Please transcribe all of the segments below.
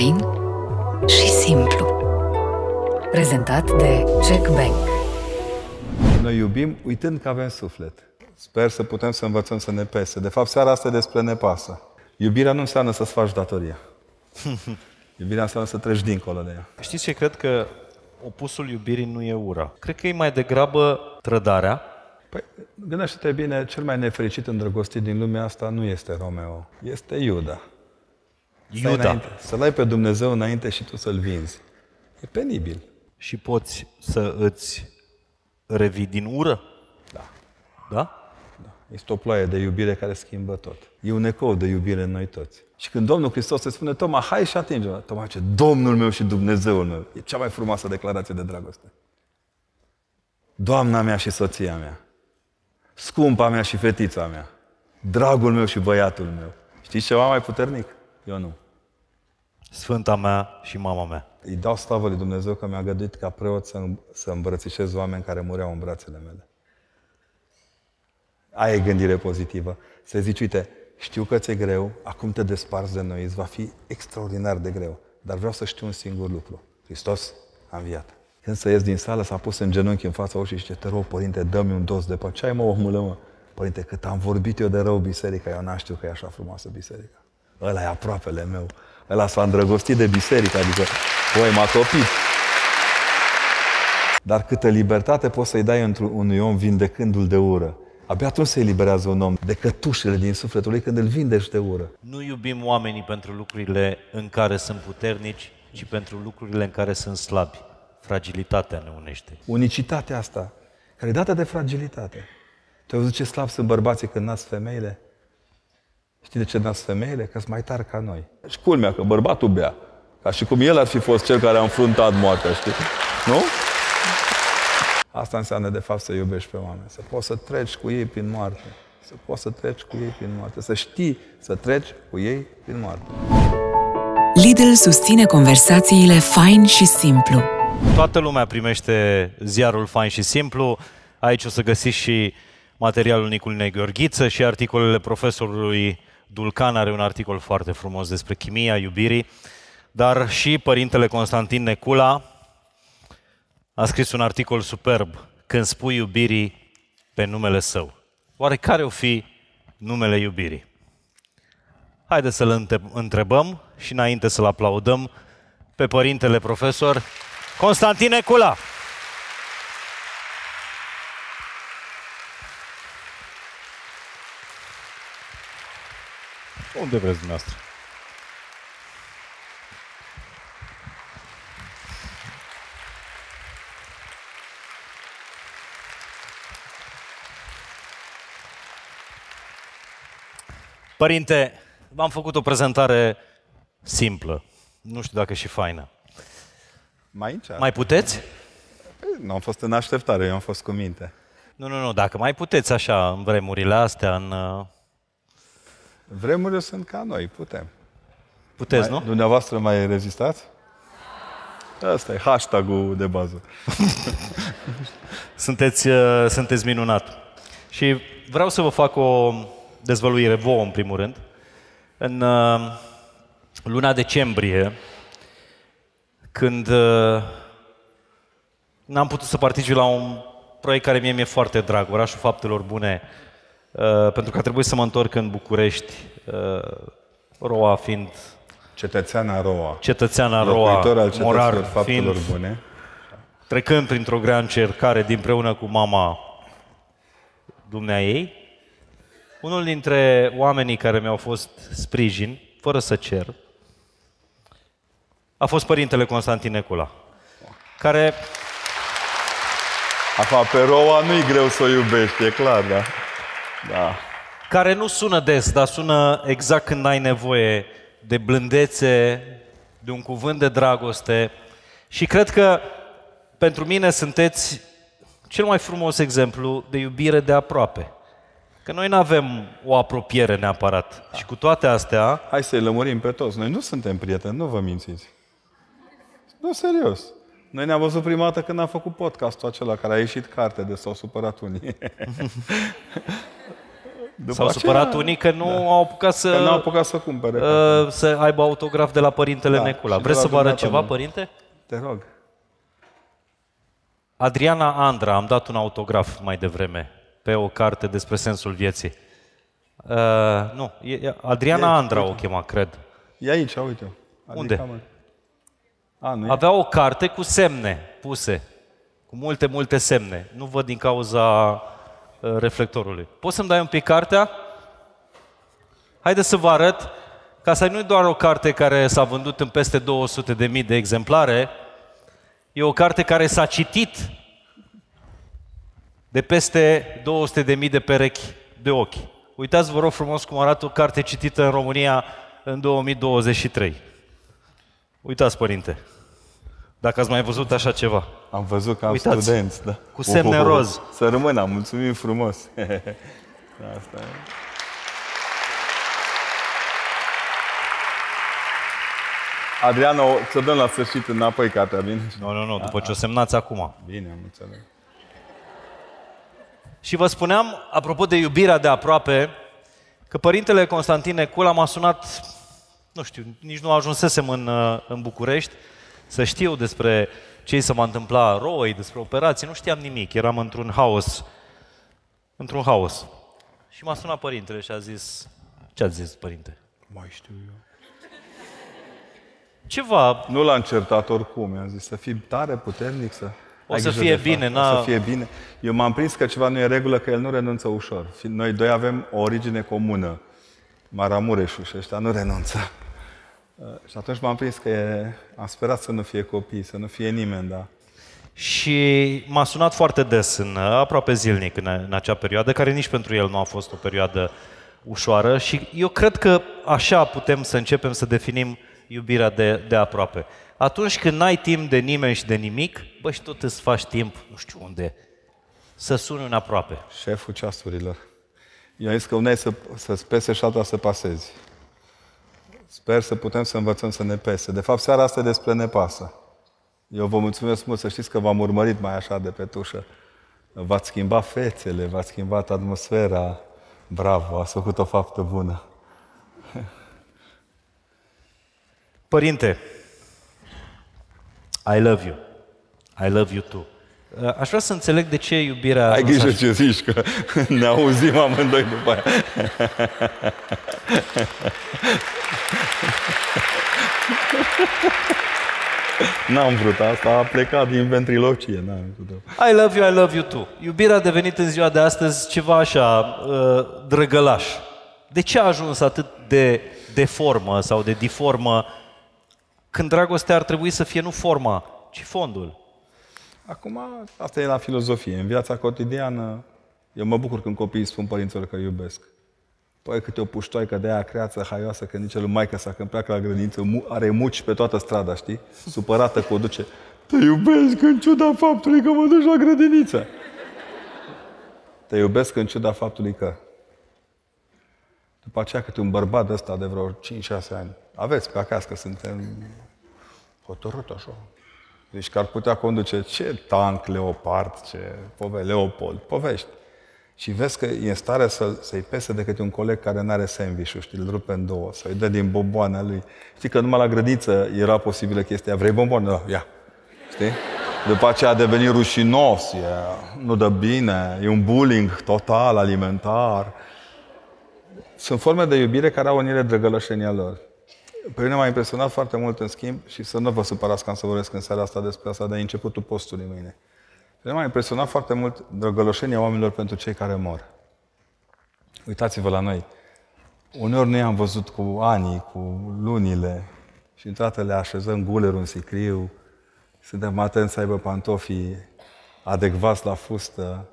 fain și simplu. Prezentat de CEC Bank. Noi iubim uitând că avem suflet. Sper să putem să învățăm să ne pese. De fapt, seara asta e despre ne pasă. Iubirea nu înseamnă să-ți faci datoria. Iubirea înseamnă să treci dincolo de ea. Știți ce cred că opusul iubirii nu e ura. Cred că e mai degrabă trădarea. Păi, gândește-te bine, cel mai nefericit îndrăgostit din lumea asta nu este Romeo, este Iuda. Iuda. Să-L ai pe Dumnezeu înainte și tu să-L vinzi. E penibil. Și poți să îți revii din ură? Da. Da? Da. Este o ploaie de iubire care schimbă tot. E un ecou de iubire în noi toți. Și când Domnul Hristos se spune, Toma, hai și atinge-mă. Toma zice, Domnul meu și Dumnezeul meu. E cea mai frumoasă declarație de dragoste. Doamna mea și soția mea. Scumpa mea și fetița mea. Dragul meu și băiatul meu. Știți ceva mai puternic? Eu nu. Sfânta mea și mama mea. Îi dau slavă lui Dumnezeu că mi-a găduit ca preot să îmbrățișez oameni care mureau în brațele mele. Aia e gândire pozitivă. Să zici, uite, știu că ți-e greu, acum te desparți de noi, îți va fi extraordinar de greu, dar vreau să știu un singur lucru. Hristos a înviat. Când să ies din sală, s-a pus în genunchi în fața ușii și zice, te rog, părinte, dă-mi un dos de păr. Ce ai, mă, omule, mă? Părinte, cât am vorbit eu de rău biserica, eu n-am știut că e așa frumoasă biserica. Ăla e aproapele meu. Ăla s-a îndrăgostit de biserică, adică, băi, m-a topit. Dar câtă libertate poți să-i dai unui om vindecându-l de ură. Abia atunci se eliberează un om de cătușele din sufletul lui când îl vindești de ură. Nu iubim oamenii pentru lucrurile în care sunt puternici, ci pentru lucrurile în care sunt slabi. Fragilitatea ne unește. Unicitatea asta, care e dată de fragilitate. Tu ai văzut ce slab sunt bărbații când nasc femeile? Știi de ce nasc femeile? Că sunt mai tari ca noi. Și culmea că bărbatul bea. Ca și cum el ar fi fost cel care a înfruntat moartea, știi? Nu? Asta înseamnă, de fapt, să iubești pe oameni. Să poți să treci cu ei prin moarte. Să poți să treci cu ei prin moarte. Să știi să treci cu ei prin moarte. Lidl susține conversațiile fain și simplu. Toată lumea primește ziarul fain și simplu. Aici o să găsiți și materialul Niculine Gheorghiță și articolele profesorului Dulcan. Are un articol foarte frumos despre chimia iubirii. Dar și părintele Constantin Necula a scris un articol superb, Când spui iubirii pe numele său. Oare care o fi numele iubirii? Haideți să-l întrebăm și înainte să-l aplaudăm pe părintele profesor Constantin Necula. Unde vreți dumneavoastră? Părinte, v-am făcut o prezentare simplă. Nu știu dacă și faină. Mai puteți? Nu am fost în așteptare, eu am fost cu minte. Nu, dacă mai puteți așa în vremurile astea, în... Vremurile sunt ca noi, putem. Puteți, nu? Dumneavoastră mai rezistați? Asta e hashtag-ul de bază. Sunteți minunat. Și vreau să vă fac o dezvăluire vouă, în primul rând. În luna decembrie, când n-am putut să particip la un proiect care mie mi-e foarte drag, Orașul Faptelor Bune, pentru că a trebuit să mă întorc în București, Roa fiind... Cetățeana Roa. Cetățeana Roa, morar fiind, bune. Trecând printr-o grea încercare, dinpreună cu mama dumneaei, unul dintre oamenii care mi-au fost sprijin, fără să cer, a fost părintele Constantin Necula, care... Acum, pe Roa nu-i greu să o iubești, e clar, da? Da. Care nu sună des, dar sună exact când ai nevoie de blândețe, de un cuvânt de dragoste. Și cred că pentru mine sunteți cel mai frumos exemplu de iubire de aproape. Că noi nu avem o apropiere neapărat. Da. Și cu toate astea... Hai să-i lămurim pe toți. Noi nu suntem prieteni, nu vă mințiți. Nu, serios. Noi ne-am văzut prima dată când am făcut podcastul acela, care a ieșit carte de s-au supărat unii. S-au supărat unii că nu au apucat să cumpere. Să aibă autograf de la părintele Necula. Vreți să vă arăt ceva, părinte? Te rog. Adriana Andra, am dat un autograf mai devreme pe o carte despre sensul vieții. Nu, Adriana Andra o chema, cred. E aici, uite. Unde? Avea o carte cu semne puse. Cu multe, multe semne. Nu văd din cauza reflectorului. Poți să-mi dai un pic cartea? Haideți să vă arăt, ca să nu-i doar o carte care s-a vândut în peste 200.000 de exemplare, e o carte care s-a citit de peste 200.000 de perechi de ochi. Uitați, vă rog frumos, cum arată o carte citită în România în 2023. Uitați, părinte, dacă ați mai văzut așa ceva. Am văzut că am studenți, da. Cu semne roz. Să rămână, mulțumim frumos. Asta e. Adriana, ți-o dăm la sfârșit înapoi cartea, bine? Nu, nu, nu, după ce o semnați acum. Bine, am înțeles. Și vă spuneam, apropo de iubirea de aproape, că părintele Constantin Necula m-a sunat, nu știu, nici nu ajunsesem în București, să știu despre ce se va întâmpla Roei, despre operații, nu știam nimic, eram într-un haos. Într-un haos. Și m-a sunat părintele și a zis, ce ați zis, părinte? Mai știu eu. Ceva. Nu l-am certat oricum, i-am zis, să fii tare, puternic, să... O să fie bine, o să fie bine. Eu m-am prins că ceva nu e în regulă, că el nu renunță ușor. Noi doi avem o origine comună. Maramureșul și ăștia nu renunță. Și atunci m-am prins că am sperat să nu fie copii, să nu fie nimeni, da. Și m-a sunat foarte des, aproape zilnic, în acea perioadă, care nici pentru el nu a fost o perioadă ușoară. Și eu cred că așa putem să începem să definim iubirea de aproape. Atunci când n-ai timp de nimeni și de nimic, bă, și tot îți faci timp, nu știu unde, să suni un aproape. Șeful ceasurilor. I-a zis că una e să-ți pese și alta să pasezi. Sper să putem să învățăm să ne pese. De fapt, seara asta e despre nepasă. Eu vă mulțumesc mult, să știți că v-am urmărit mai așa de pe tușă. V-ați schimbat fețele, v-ați schimbat atmosfera. Bravo, ați făcut o faptă bună. Părinte, I love you. I love you too. Aș vrea să înțeleg de ce iubirea... Ai grijă ce zici, că ne auzim amândoi după aia. N-am vrut asta, a plecat din ventrilocie. I love you, I love you too. Iubirea a devenit în ziua de astăzi ceva așa, drăgălaș. De ce a ajuns atât de deformă sau de diformă, când dragostea ar trebui să fie nu forma, ci fondul? Acum, asta e la filozofie. În viața cotidiană, eu mă bucur când copiii spun părinților că iubesc. Păi câte o puștoaică de aia creață, haioasă, când nici lui maică sa, când pleacă la grădiniță, are muci pe toată strada, știi? Supărată că o duce. Te iubesc în ciuda faptului că mă duci la grădiniță. Te iubesc în ciuda faptului că... După aceea, câte un bărbat de ăsta de vreo 5-6 ani, aveți pe acasă, că suntem hotărât așa. Deci că ar putea conduce ce tank, leopard, ce Leopold, povești. Și vezi că e în stare să-i pese de câte un coleg care nu are sandwich-ul, știi, îl rupe în două, să-i dă din bomboana lui. Știi că numai la grădiniță era posibilă chestia, vrei bomboane? Da, ia. Știi? După aceea a devenit rușinos, nu dă bine, e un bullying total, alimentar. Sunt forme de iubire care au unire drăgălășenia lor. Pe mine m-a impresionat foarte mult, în schimb, și să nu vă supărați că am să vorbesc în seara asta despre asta, dar e începutul postului mâine. Pe mine m-a impresionat foarte mult drăgălășenia oamenilor pentru cei care mor. Uitați-vă la noi. Uneori noi am văzut cu anii, cu lunile, și într-atât le așezăm gulerul în sicriu, suntem atenți să aibă pantofii adecvați la fustă,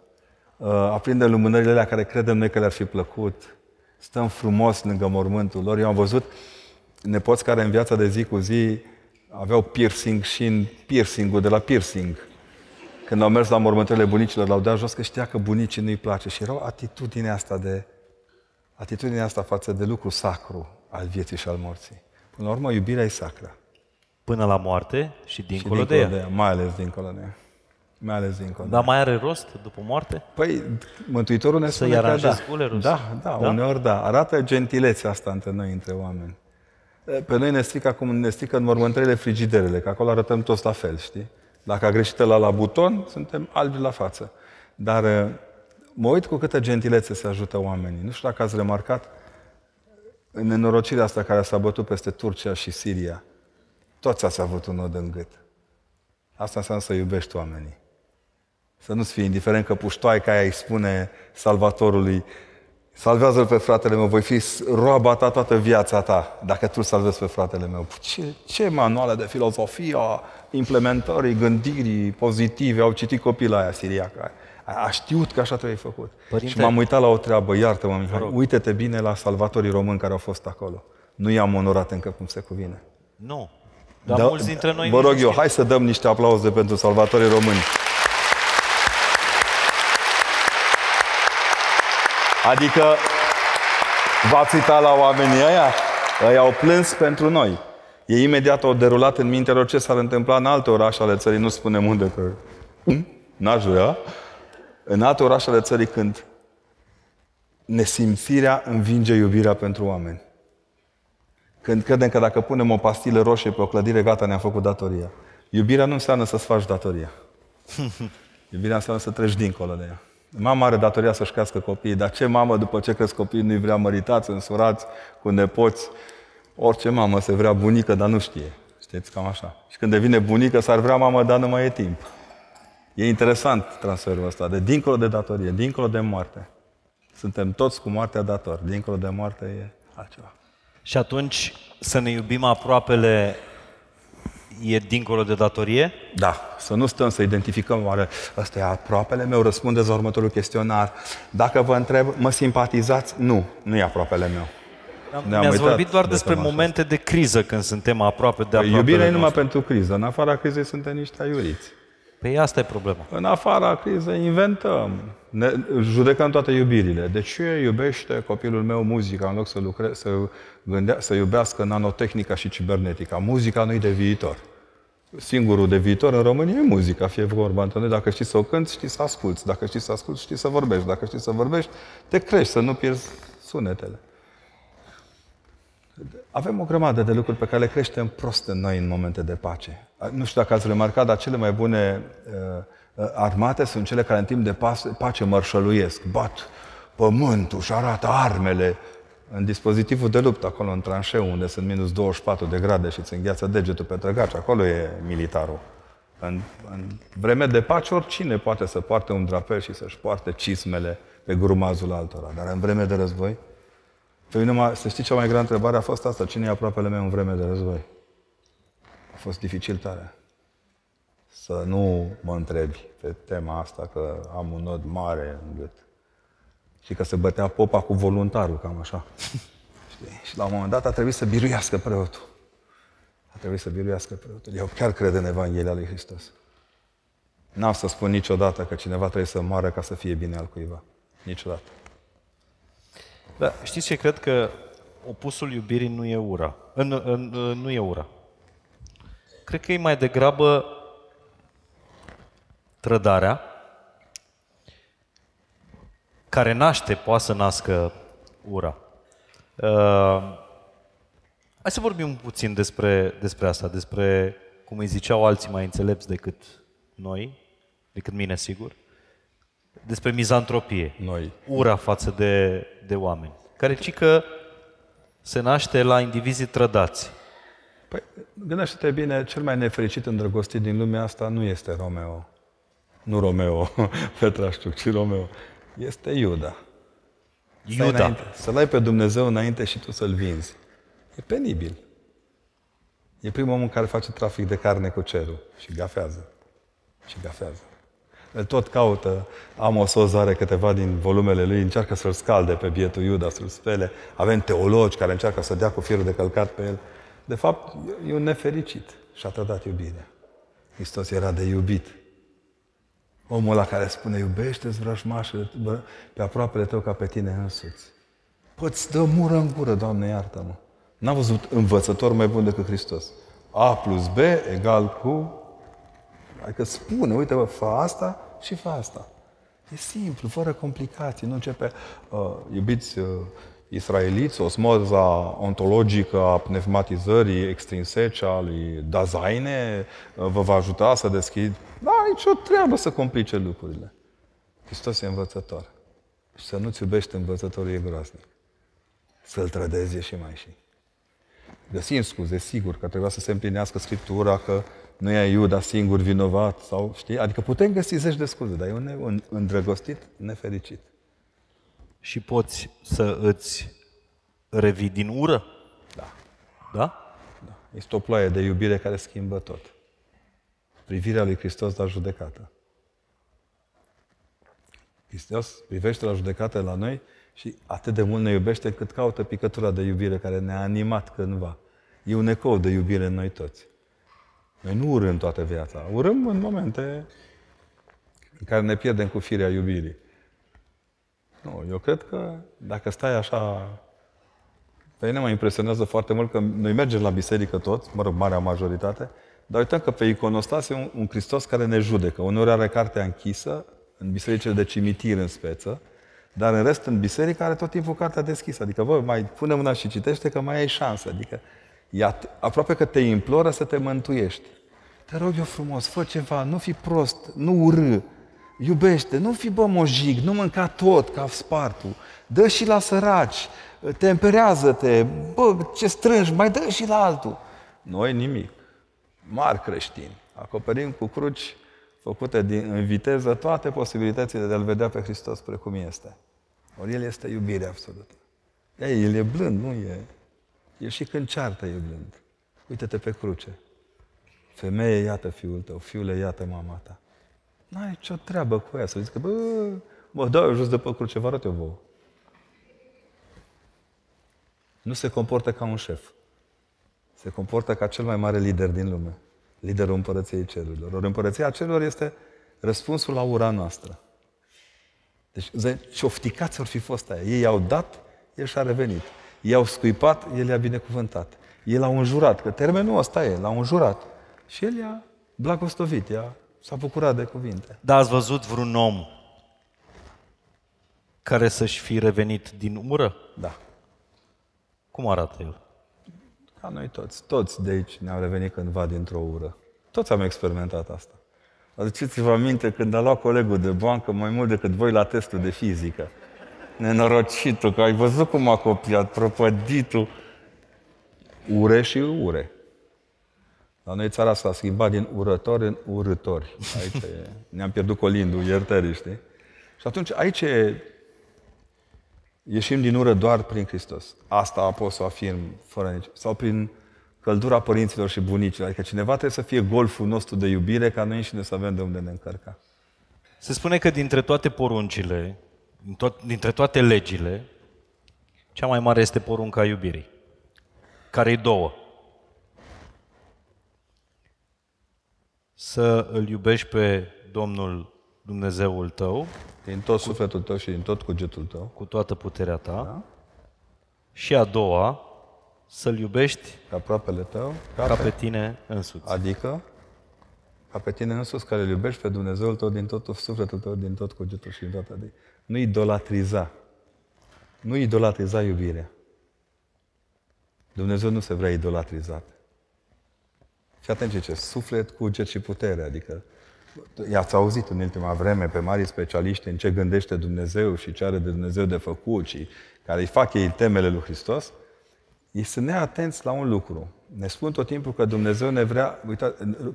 aprindem lumânările alea care credem noi că le-ar fi plăcut, stăm frumos lângă mormântul lor. Eu am văzut nepoți care în viața de zi cu zi aveau piercing și în piercing-ul de la piercing. Când au mers la mormântările bunicilor, l-au dat jos că știa că bunicii nu-i place. Și erau atitudinea asta față de lucru sacru al vieții și al morții. Până la urmă, iubirea e sacră. Până la moarte și dincolo de ea. Mai ales dincolo de ea. Mai ales din condamnare. Dar mai are rost după moarte? Păi, Mântuitorul ne spune că da. Da, uneori da. Arată gentilețea asta între noi, între oameni. Pe noi ne strică acum, ne strică în mormântările frigiderele, că acolo arătăm toți la fel, știi? Dacă a greșit ăla la buton, suntem albi la față. Dar mă uit cu câtă gentilețe se ajută oamenii. Nu știu dacă ați remarcat în nenorocirea asta care s-a bătut peste Turcia și Siria. Toți ați avut un nod în gât. Asta înseamnă să iubești oamenii. Să nu-ți fii indiferent că puștoaica aia îi spune salvatorului: salvează-l pe fratele meu, voi fi roaba ta toată viața ta, dacă tu îl salvezi pe fratele meu. Ce manuale de filozofie, implementării, gândirii pozitive au citit copila aia siriacă? A știut că așa trebuie făcut. Părinte, și m-am uitat la o treabă, iartă-mă, Mihai, uite-te bine la salvatorii români care au fost acolo. Nu i-am onorat încă cum se cuvine. Nu. Dar mulți dintre noi... Vă rog eu, hai să dăm niște aplauze pentru salvatorii români. Adică, v-ați uitat la oamenii ăia? Ei au plâns pentru noi. Ei imediat au derulat în mintea lor ce s-ar întâmpla în alte orașe ale țării. Nu spunem unde, că n-aș vrea. În alte orașe ale țării, când nesimțirea învinge iubirea pentru oameni. Când credem că dacă punem o pastilă roșie pe o clădire, gata, ne-am făcut datoria. Iubirea nu înseamnă să-ți faci datoria. Iubirea înseamnă să treci dincolo de ea. Mama are datoria să-și crească copiii, dar ce mamă, după ce cresc copiii, nu-i vrea măritați, însurați, cu nepoți? Orice mamă se vrea bunică, dar nu știe. Știți, cam așa. Și când devine bunică, s-ar vrea mamă, dar nu mai e timp. E interesant transferul ăsta, de dincolo de datorie, dincolo de moarte. Suntem toți cu moartea dator, dincolo de moarte e altceva. Și atunci, să ne iubim aproapele e dincolo de datorie? Da. Să nu stăm să identificăm, oare ăsta e aproapele meu? Răspundeți la următorul chestionar. Dacă vă întreb, mă simpatizați? Nu, nu e aproapele meu. Mi-ați vorbit doar despre momente de criză când suntem aproape de aproapele nostru. Iubirea e numai pentru criză. În afara crizei suntem niște aiuriți. Păi asta e problema. În afara crizei inventăm. Ne judecăm toate iubirile. De ce iubește copilul meu muzica în loc să, să iubească nanotehnica și cibernetica? Muzica nu-i de viitor. Singurul de viitor în România e muzica, fie vorba între noi. Dacă știi să o cânti, știi să asculți. Dacă știi să asculți, știi să vorbești. Dacă știi să vorbești, te crești, să nu pierzi sunetele. Avem o grămadă de lucruri pe care le creștem prost în noi în momente de pace. Nu știu dacă ați remarcat, dar cele mai bune armate sunt cele care în timp de pace mărșăluiesc. Bat pământul și arată armele în dispozitivul de luptă, acolo în tranșeu, unde sunt minus 24 de grade și îți îngheață degetul pe trăgaci. Acolo e militarul. În vreme de pace, oricine poate să poarte un drapel și să-și poarte cismele pe grumazul altora. Dar în vreme de război, pe mine, să știi, cea mai grea întrebare a fost asta. Cine e aproapele meu în vreme de război? A fost dificil tare. Să nu mă întrebi pe tema asta că am un nod mare în gât. Și că se bătea popa cu voluntarul, cam așa. Știi? Și la un moment dat a trebuit să biruiască preotul. A trebuit să biruiască preotul. Eu chiar cred în Evanghelia lui Hristos. N-am să spun niciodată că cineva trebuie să moară ca să fie bine al cuiva. Niciodată. Da, știți ce cred? Că opusul iubirii nu e ura. Nu e ura. Cred că e mai degrabă trădarea, care naște, poate să nască ura. Hai să vorbim puțin despre asta, despre cum îi ziceau alții mai înțelepți decât noi, decât mine, sigur, despre mizantropie, ura față de oameni, care cică se naște la indivizii trădați. Păi, gândește-te bine, cel mai nefericit îndrăgostit din lumea asta nu este Romeo. Nu Romeo, Petrașciuc, ci Romeo. Este Iuda. Iuda. Să-L ai pe Dumnezeu înainte și tu să-L vinzi. E penibil. E primul om care face trafic de carne cu cerul. Și gafează. Și gafează. El tot caută. Amos Oz are câteva din volumele lui, încearcă să-l scalde pe bietul Iuda, să-l spele. Avem teologi care încearcă să dea cu fierul de călcat pe el. De fapt, e un nefericit și-a trădat iubirea. Hristos era de iubit. Omul ăla care spune: iubește-ți vrăjmașul pe aproapele tău ca pe tine însuți. Păi-ți dă mură în gură, Doamne, iartă-mă. N-am văzut învățător mai bun decât Hristos. A plus B egal cu Adică spune, uite, bă, fă asta și fă asta. E simplu, fără complicații. Nu începe, iubiți israeliți, osmoza ontologică a pneumatizării extrinsece a lui Dazaine vă va ajuta să deschid. Da, nicio treabă să complice lucrurile. Hristos e învățător. Și să nu-ți iubești învățătorul e groaznic. Să-l trădezi și mai și. Găsim scuze, sigur, că trebuia să se împlinească Scriptura, că nu e Iuda singur vinovat, sau știi? Adică putem găsi zeci de scuze, dar e un îndrăgostit nefericit. Și poți să îți revii din ură? Da. Da? Da. Este o ploaie de iubire care schimbă tot. Privirea lui Hristos la judecată. Hristos privește la judecată la noi și atât de mult ne iubește cât caută picătura de iubire care ne-a animat cândva. E un ecou de iubire în noi toți. Noi nu urâm toată viața. Urâm în momente în care ne pierdem cu firea iubirii. Nu, eu cred că dacă stai așa... Pe mine mă impresionează foarte mult că noi mergem la biserică toți, mă rog, marea majoritate, dar uităm că pe iconostas e un Hristos care ne judecă. Uneori are cartea închisă, în bisericile de cimitir în speță, dar în rest, în biserică, are tot timpul cartea deschisă. Adică, bă, mai pune mâna și citește că mai ai șansă. Adică, aproape că te imploră să te mântuiești. Te rog eu frumos, fă ceva, nu fi prost, nu urâ, iubește, nu fi, bă, mojic, nu mânca tot, ca spartul. Dă și la săraci, temperează-te, bă, ce strângi, mai dă și la altul. Noi nimic. Mari creștini. Acoperim cu cruci făcute în viteză toate posibilitățile de a-L vedea pe Hristos precum este. Ori El este iubire absolută. Ei, El e blând, nu e... El și când ceartă e blând. Uită-te pe cruce. Femeie, iată fiul tău, fiule, iată mama ta. N-ai nicio treabă cu ea, să zici că, bă, mă dau eu jos de pe cruce, vă arăt eu vouă. Nu se comportă ca un șef. Se comportă ca cel mai mare lider din lume. Liderul Împărăției Cerurilor. Ori Împărăția Cerurilor este răspunsul la ura noastră. Deci, ciofticați ori fi fost aia. Ei i-au dat, El și-a revenit. I-au scuipat, El i-a binecuvântat. El l-a înjurat, că termenul ăsta e, l-a înjurat. Și El i-a blagoslovit, s-a bucurat de cuvinte. Dar ați văzut vreun om care să-și fi revenit din ură? Da. Cum arată el? Ca noi toți. Toți de aici ne-au revenit cândva dintr-o ură. Toți am experimentat asta. Aduceți-vă aminte când a luat colegul de bancă mai mult decât voi la testul de fizică. Nenorocitul, că ai văzut cum a copiat, prăpăditul. Ure și ure. La noi țara s-a schimbat din urători în urâtori. Aici ne-am pierdut colindul iertării, știi? Și atunci aici ieșim din ură doar prin Hristos. Asta pot să o afirm fără nici... Sau prin căldura părinților și bunicilor. Adică cineva trebuie să fie golful nostru de iubire ca noi înșine să avem de unde ne încărca. Se spune că dintre toate poruncile, dintre toate legile, cea mai mare este porunca iubirii, care-i două. Să îl iubești pe Domnul Dumnezeul tău din tot sufletul tău și din tot cugetul tău, cu toată puterea ta, da. Și a doua, să-l iubești pe aproapele tău ca pe tine însuți. Adică ca pe tine însuți, care îl iubești pe Dumnezeul tău din tot sufletul tău, din tot cugetul și din toată. Adică nu idolatriza. Nu idolatriza iubirea. Dumnezeu nu se vrea idolatrizat. Și atenție ce, suflet, cuget și putere. Adică, i-ați auzit în ultima vreme pe mari specialiști în ce gândește Dumnezeu și ce are de Dumnezeu de făcut și care îi fac ei temele lui Hristos. Ei sunt neatenți la un lucru. Ne spun tot timpul că Dumnezeu ne vrea,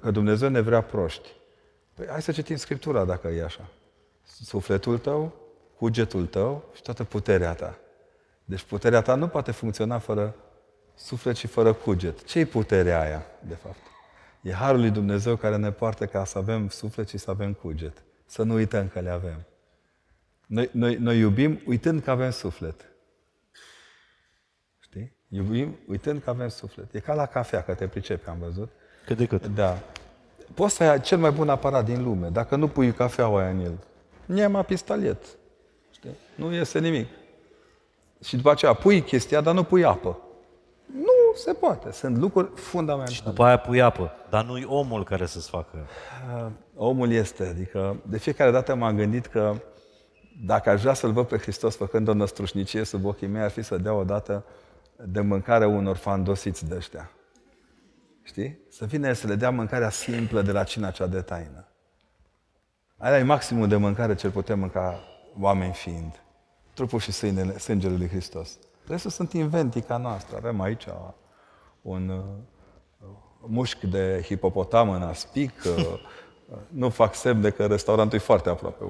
că Dumnezeu ne vrea proști. Păi hai să citim Scriptura dacă e așa. Sufletul tău, cugetul tău și toată puterea ta. Deci puterea ta nu poate funcționa fără suflet și fără cuget. Ce-i puterea aia, de fapt? E harul lui Dumnezeu care ne poartă ca să avem suflet și să avem cuget. Să nu uităm că le avem. Noi iubim uitând că avem suflet. Știi? Iubim uitând că avem suflet. E ca la cafea, că te pricepi, am văzut. Cât de cât. Da. Poți să ai cel mai bun aparat din lume, dacă nu pui cafeaua aia în el. Nema pistaliet. Știi? Nu iese nimic. Și după aceea pui chestia, dar nu pui apă. Nu Nu se poate. Sunt lucruri fundamentale. Și după aia pui apă. Dar nu-i omul care să-ți facă. Omul este. Adică de fiecare dată m-am gândit că dacă aș vrea să-L văd pe Hristos făcând o năstrușnicie sub ochii mei, ar fi să dea odată de mâncare unor fandosiți de ăștia. Știi? Să vină să le dea mâncarea simplă de la cina cea de taină. Aia e maximul de mâncare ce putem mânca oameni fiind. Trupul și sângele lui Hristos. Restul sunt inventii ca noastră. Avem aici un mușc de hipopotam în aspic. Nu fac semn de că restaurantul e foarte aproape.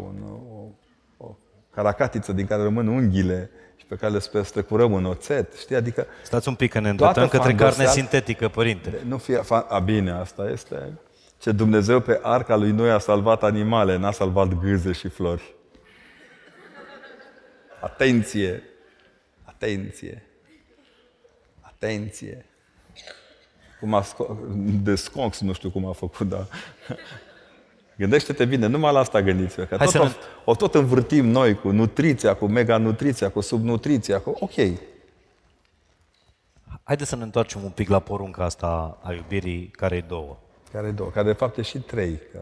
O caracatiță din care rămân unghiile și pe care le strecurăm în oțet. Știi? Adică stați un pic că ne îndreptăm către carne sintetică, părinte. Nu fie bine, asta este ce Dumnezeu pe arca lui Noe a salvat animale, n-a salvat gâze și flori. Atenție! Atenție! Atenție! Cum a Desconx, nu știu cum a făcut, dar... Gândește-te bine, numai la asta gândiți-vă, că tot o tot învârtim noi cu nutriția, cu meganutriția, cu subnutriția, cu... Ok. Haideți să ne întoarcem un pic la porunca asta a iubirii, care-i două. Care-i două, care de fapt e și trei. Că...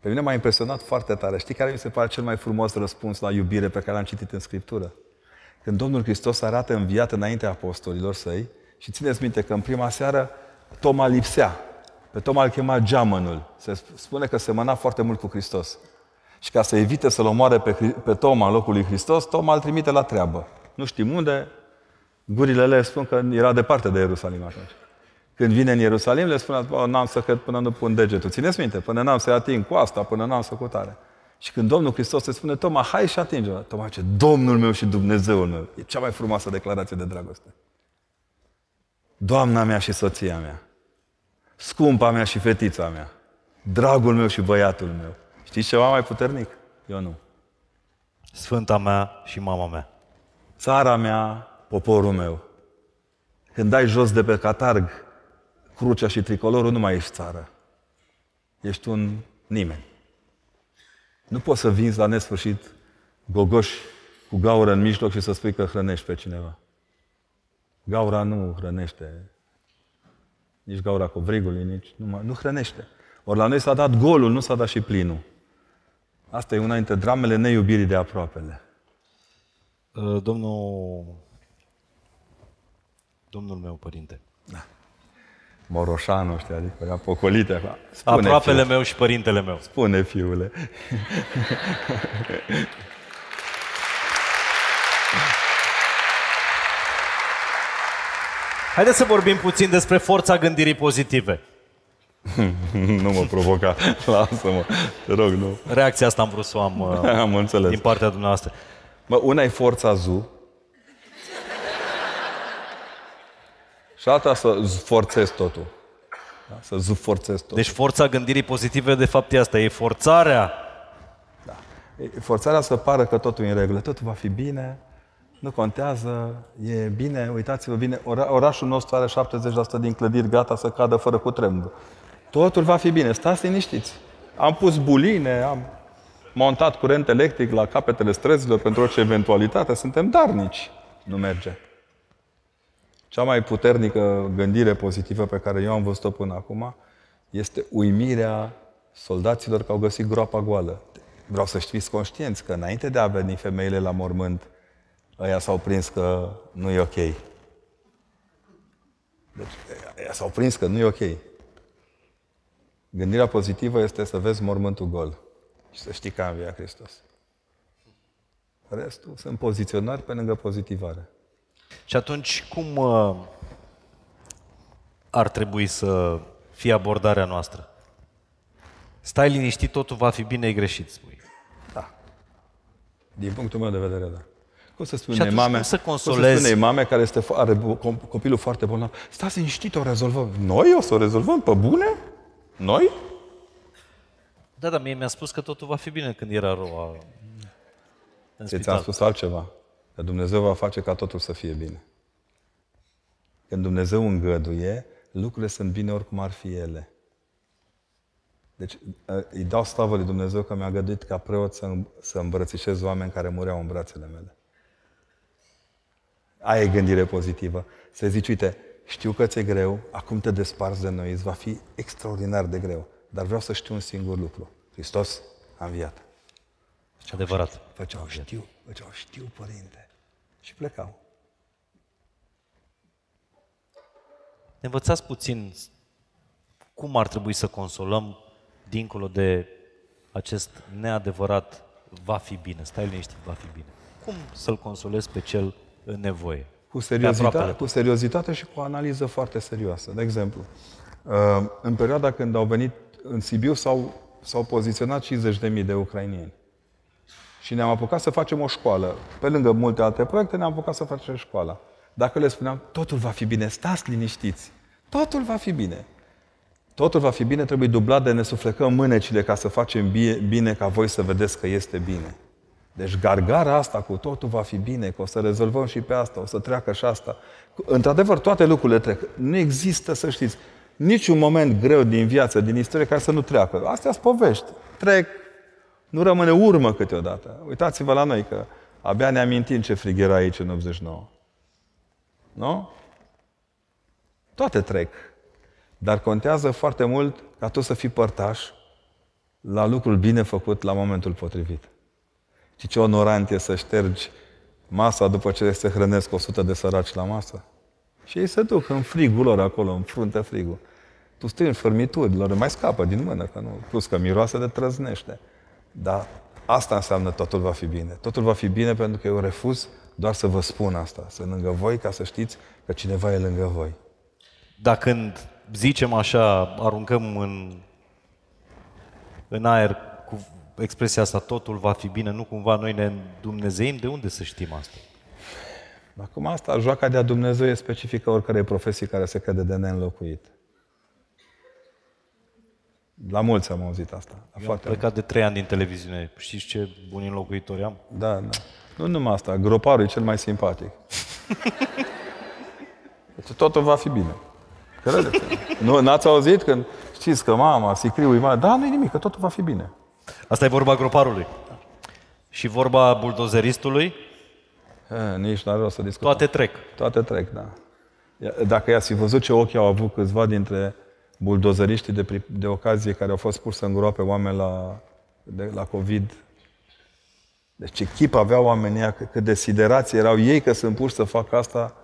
Pe mine m-a impresionat foarte tare. Știi care mi se pare cel mai frumos răspuns la iubire pe care l-am citit în Scriptură? Când Domnul Hristos arată în viață înaintea apostolilor săi și țineți minte că în prima seară Toma lipsea. Pe Toma îl chema geamănul. Se spune că semăna foarte mult cu Hristos. Și ca să evite să-l omoare pe Toma în locul lui Hristos, Toma îl trimite la treabă. Nu știm unde, gurile le spun că era departe de Ierusalim atunci. Când vine în Ierusalim, le spune, n-am să cred până nu pun degetul. Țineți minte, până n-am să ating cu asta, până n-am să cutare. Și când Domnul Hristos se spune, Toma, hai și atinge-o. Toma zice, Domnul meu și Dumnezeul meu. E cea mai frumoasă declarație de dragoste. Doamna mea și soția mea. Scumpa mea și fetița mea. Dragul meu și băiatul meu. Știți ceva mai puternic? Eu nu. Sfânta mea și mama mea. Țara mea, poporul meu. Când dai jos de pe catarg crucea și tricolorul, nu mai ești țară. Ești un nimeni. Nu poți să vinzi la nesfârșit gogoși cu gaură în mijloc și să spui că hrănești pe cineva. Gaura nu hrănește. Nici gaura covrigului, nici... Nu hrănește. Ori la noi s-a dat golul, nu s-a dat și plinul. Asta e una dintre dramele neiubirii de aproapele. Domnul meu, părinte. Da. Moroșanu, știi, adică era pocolite. Spune, aproapele fiule. Meu și părintele meu. Spune, fiule. Haideți să vorbim puțin despre forța gândirii pozitive. Nu mă provoca. Lasă-mă. Te rog, nu. Reacția asta am vrut să o am, am înțeles. Din partea dumneavoastră. Mă, una e forța ZU. Și alta să forțezi totul. Da? Să forțezi totul. Deci forța gândirii pozitive, de fapt, e asta. E forțarea. Da. E forțarea să pară că totul e în regulă. Totul va fi bine. Nu contează. E bine. Uitați-vă bine. Orașul nostru are 70% din clădiri gata să cadă fără cutremur. Totul va fi bine. Stați liniștiți. Am pus buline, am montat curent electric la capetele străzilor pentru orice eventualitate. Suntem darnici. Nu merge. Cea mai puternică gândire pozitivă pe care eu am văzut-o până acum este uimirea soldaților că au găsit groapa goală. Vreau să fiți conștienți că înainte de a veni femeile la mormânt, ăia s-au prins că nu e ok. Deci, ăia s-au prins că nu e ok. Gândirea pozitivă este să vezi mormântul gol și să știi că a înviat Hristos. Restul sunt poziționări pe lângă pozitivare. Și atunci, cum ar trebui să fie abordarea noastră? Stai liniștit, totul va fi bine, e greșit, spui. Da. Din punctul meu de vedere, da. Cum să spune mame care are copilul foarte bolnav? Stați liniștit, o rezolvăm. Noi o să o rezolvăm? Pe bune? Noi? Da, dar mie mi-a spus că totul va fi bine când era Roa în spital. Ți-am spus altceva. Că Dumnezeu va face ca totul să fie bine. Când Dumnezeu îngăduie, lucrurile sunt bine oricum ar fi ele. Deci îi dau slavă lui Dumnezeu că mi-a îngăduit ca preot să îmbrățișez oameni care mureau în brațele mele. Aia e gândire pozitivă. Să zici, uite, știu că ți-e greu, acum te desparți de noi, îți va fi extraordinar de greu. Dar vreau să știu un singur lucru. Hristos a înviat. Adevărat. Făceau știu, părinte. Și plecau. Ne învățați puțin cum ar trebui să consolăm dincolo de acest neadevărat va fi bine, stai liniștit, va fi bine. Cum să-l consolezi pe cel în nevoie? Cu seriozitate și cu o analiză foarte serioasă. De exemplu, în perioada când au venit în Sibiu s-au poziționat 50.000 de ucrainieni. Și ne-am apucat să facem o școală. Pe lângă multe alte proiecte ne-am apucat să facem școala. Dacă le spuneam, totul va fi bine, stați liniștiți, totul va fi bine. Totul va fi bine, trebuie dublat de ne suflecăm mânecile ca să facem bine, ca voi să vedeți că este bine. Deci gargara asta cu totul va fi bine, că o să rezolvăm și pe asta, o să treacă și asta. Într-adevăr, toate lucrurile trec. Nu există, să știți, niciun moment greu din viață, din istorie, care să nu treacă. Astea sunt povești. Trec, nu rămâne urmă câteodată. Uitați-vă la noi că abia ne amintim ce frig era aici în 89. Nu? Toate trec. Dar contează foarte mult ca tu să fii părtaș la lucrul bine făcut la momentul potrivit. Și ce onorant e să ștergi masa după ce se hrănesc 100 de săraci la masă. Și ei se duc în frigul lor acolo, în frunte frigul. Tu stai în fărmituri, lor mai scapă din mână, că nu, plus că miroase de trăznește. Dar asta înseamnă totul va fi bine. Totul va fi bine pentru că eu refuz doar să vă spun asta. Să lângă voi ca să știți că cineva e lângă voi. Dar când zicem așa, aruncăm în aer cu expresia asta, totul va fi bine, nu cumva noi ne îndumnezeim? De unde să știm asta? Acum asta, joaca de-a Dumnezeu e specifică oricărei profesii care se crede de neînlocuit. La mulți am auzit asta. Eu am plecat de 3 ani din televiziune. Știți ce buni înlocuitori am? Da, da. Nu numai asta, groparul e cel mai simpatic. Deci totul va fi bine. Credeți? Nu, n-ați auzit când știți că mama, sicriul e mare? Da, nu-i nimic, că totul va fi bine. Asta e vorba groparului. Da. Și vorba buldozeristului? Nici n-are rost să discutăm. Toate trec. Toate trec, da. Dacă i-ați fi văzut ce ochi au avut câțiva dintre buldozeriștii de ocazie care au fost pur să îngroape oameni la COVID. Deci echip avea oamenii, cât de siderați erau ei că sunt puși să facă asta.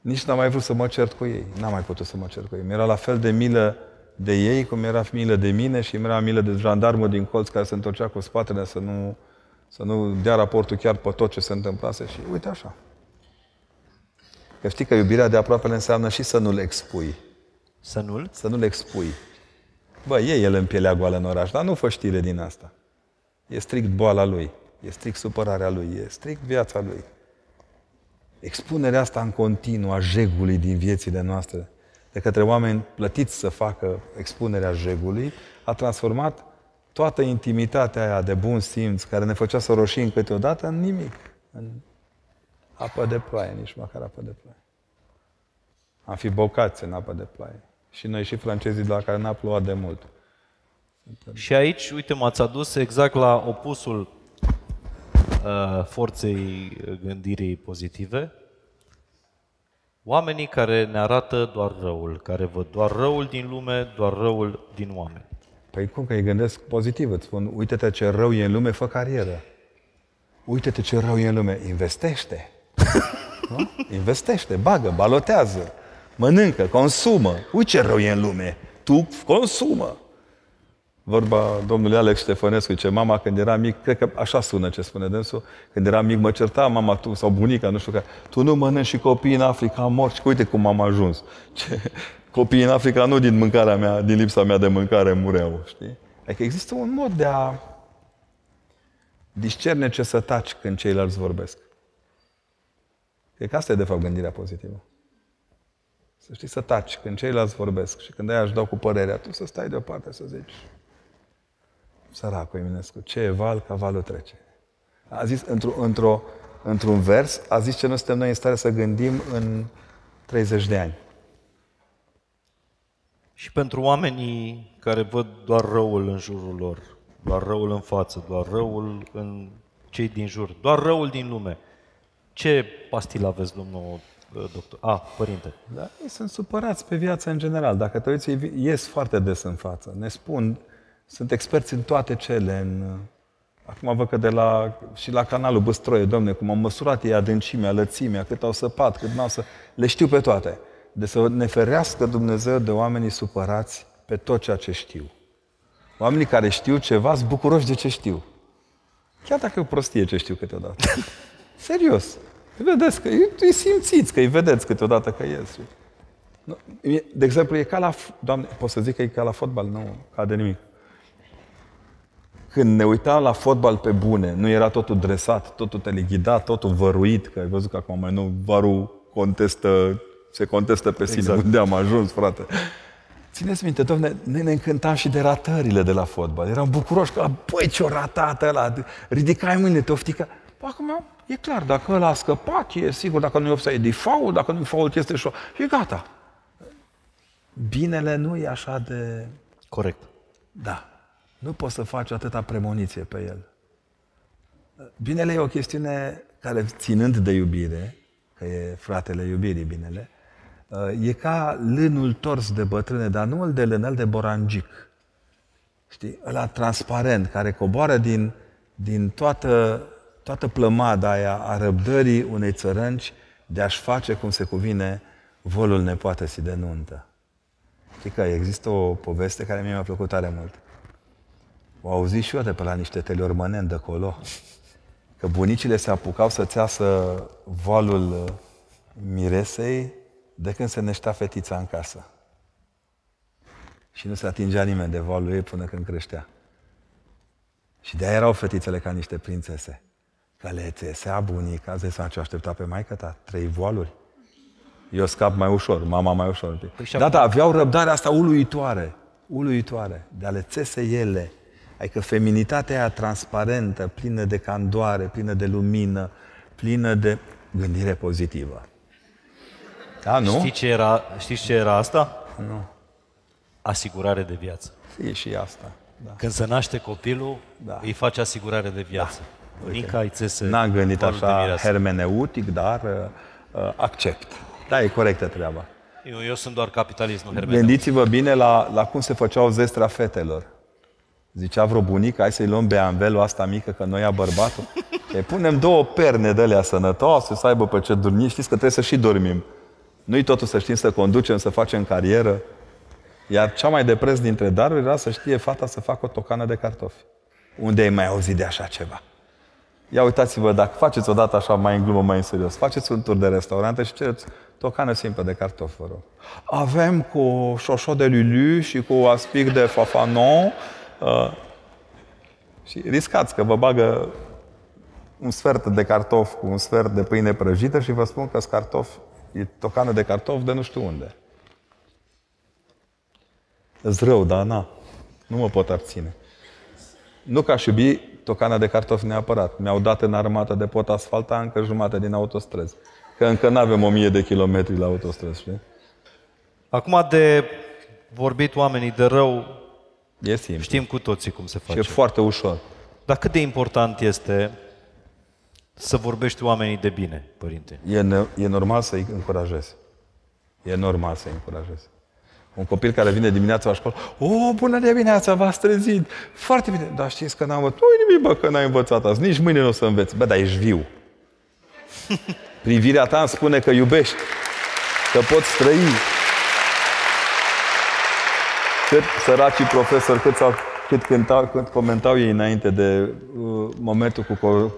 Nici n-am mai vrut să mă cert cu ei. N-am mai putut să mă cert cu ei. Mi-era la fel de milă de ei, cum era milă de mine și mi-era milă de jandarmul din colț care se întorcea cu spatele să nu dea raportul chiar pe tot ce se întâmplase. Și uite așa. Că știi că iubirea de aproapele înseamnă și să nu-l expui. Să nu-l expui. Bă, e el în pielea goală în oraș, dar nu fă știre din asta. E strict boala lui, e strict supărarea lui, e strict viața lui. Expunerea asta în continuu a jegului din viețile noastre, de către oameni plătiți să facă expunerea jegului, a transformat toată intimitatea aia de bun simț, care ne făcea să roșim câteodată, în nimic. În apă de ploaie, nici măcar apă de ploaie. Am fi bocați în apă de ploaie. Și noi și francezii, la care n-a plouat de mult. Și aici, uite, m-ați adus exact la opusul forței gândirii pozitive. Oamenii care ne arată doar răul, care văd doar răul din lume, doar răul din oameni. Păi cum că îi gândesc pozitiv? Îți spun, uite-te ce rău e în lume, fă carieră. Uite-te ce rău e în lume, investește. Nu? Investește, bagă, balotează, mănâncă, consumă. Uite ce rău e în lume, tu consumă. Vorba domnului Alex Ștefănescu, ce mama când era mic, cred că așa sună ce spune dânsul, când era mic mă certa mama tu, sau bunica, nu știu care, tu nu mănânci și copiii în Africa mor. Și uite cum am ajuns. Copiii în Africa nu din mâncarea mea, din lipsa mea de mâncare mureau, știi? Adică există un mod de a discerne ce să taci când ceilalți vorbesc. Cred că asta e de fapt gândirea pozitivă. Să știi să taci când ceilalți vorbesc și când aia își dau cu părerea, tu să stai deoparte să zici... Săracul Eminescu, ce e val, ca valul trece. A zis, într-un vers, a zis ce nu suntem noi în stare să gândim în 30 de ani. Și pentru oamenii care văd doar răul în jurul lor, doar răul în față, doar răul în cei din jur, doar răul din lume, ce pastilă aveți, domnul doctor. Părinte. Da, ei sunt supărați pe viața în general. Dacă te uiți, ei ies foarte des în față. Ne spun, sunt experți în toate cele. Acum văd că și la canalul Băstroie, domne, cum au măsurat ei adâncimea, lățimea, cât au săpat, cât n-au să... Le știu pe toate. De să ne ferească Dumnezeu de oamenii supărați pe tot ceea ce știu. Oamenii care știu ceva sunt bucuroși de ce știu. Chiar dacă e prostie ce știu câteodată. Serios. Vedeți că îi simțiți, că îi vedeți câteodată că ies. De exemplu, e ca la... Doamne, pot să zic că e ca la fotbal? Nu, ca de nimic. Când ne uitam la fotbal pe bune, nu era totul dresat, totul teleghidat, totul văruit, că ai văzut că acum mai nou varul se contestă pe sine. Exact. Unde am ajuns, frate? Țineți minte, domne, noi ne încântam și de ratările de la fotbal. Eram bucuroși că, băi, ce-o ratat ăla, ridicai mâine, te oftica. Acum, e clar, dacă ăla a scăpat, e sigur, dacă nu e offside, e faul, dacă nu e faul, este șo. E gata. Binele nu e așa de... Corect. Da. Nu poți să faci atâta premoniție pe el. Binele e o chestiune care, ținând de iubire, că e fratele iubirii binele, e ca lânul tors de bătrâne, dar nu îl de lân, îl de borangic. Știi? Ăla transparent, care coboară din toată plămada aia a răbdării unei țărânci de a-și face, cum se cuvine, volul nepoatei de nuntă. Știi că există o poveste care mi-a plăcut tare mult. O auzi și eu de pe la niște teleormăneni de acolo, că bunicile se apucau să țeasă valul miresei de când se năștea fetița în casă. Și nu se atingea nimeni de valul ei până când creștea. Și de-aia erau fetițele ca niște prințese. Că le țesea bunica, zicea, ce aștepta pe maică ta? 3 voaluri? Eu scap mai ușor, mama mai ușor. Păi da, aveau răbdarea asta uluitoare. Uluitoare. De a le țese ele. Adică feminitatea aia transparentă, plină de candoare, plină de lumină, plină de gândire pozitivă. Da, nu? Știi ce era asta? Nu. Asigurare de viață. E și asta. Da. Când se naște copilul, da, îi face asigurare de viață. Da. Bunica țese. N-am gândit așa hermeneutic, dar accept. Da, e corectă treaba. Eu sunt doar capitalist, nu hermeneutic. Gândiți-vă bine la cum se făceau zestrea fetelor. Zicea vreo bunică, hai să-i luăm beanvelul asta mică, că noi ia bărbatul. Îi punem 2 perne de alea sănătoase, să aibă pe ce dormi. Știți că trebuie să și dormim. Nu-i totul să știm să conducem, să facem carieră. Iar cea mai de preț dintre daruri era să știe fata să facă o tocană de cartofi. Unde ai mai auzit de așa ceva? Ia uitați-vă, dacă faceți odată așa mai în glumă, mai în serios, faceți un tur de restaurante și cereți tocană simplă de cartofi, vă rog. Avem cu șoșo de lulu și cu aspic de fafanon. Și riscați că vă bagă un sfert de cartof cu un sfert de pâine prăjită și vă spun că e tocană de cartof de nu știu unde. Îs rău, dar nu mă pot abține. Nu că aș iubi tocana de cartofi neapărat. Mi-au dat în armată de pot asfalta încă jumate din autostrăzi. Că încă n-avem 1000 de kilometri la autostrăzi, știi? Acum de vorbit oamenii de rău, e simplu. Știm cu toții cum se face. Și e foarte ușor. Dar cât de important este să vorbești oamenii de bine, părinte? E normal să-i încurajezi. E normal să-i încurajezi. Un copil care vine dimineața la școală, bună dimineața, v-ați trezit, foarte bine, dar știți că n-am învățat. Nu-i nimic, bă, că n-ai învățat azi, nici mâine nu o să înveți. Bă, dar ești viu. Privirea ta îmi spune că iubești, că poți trăi. Cât săracii profesori, cât comentau ei înainte de momentul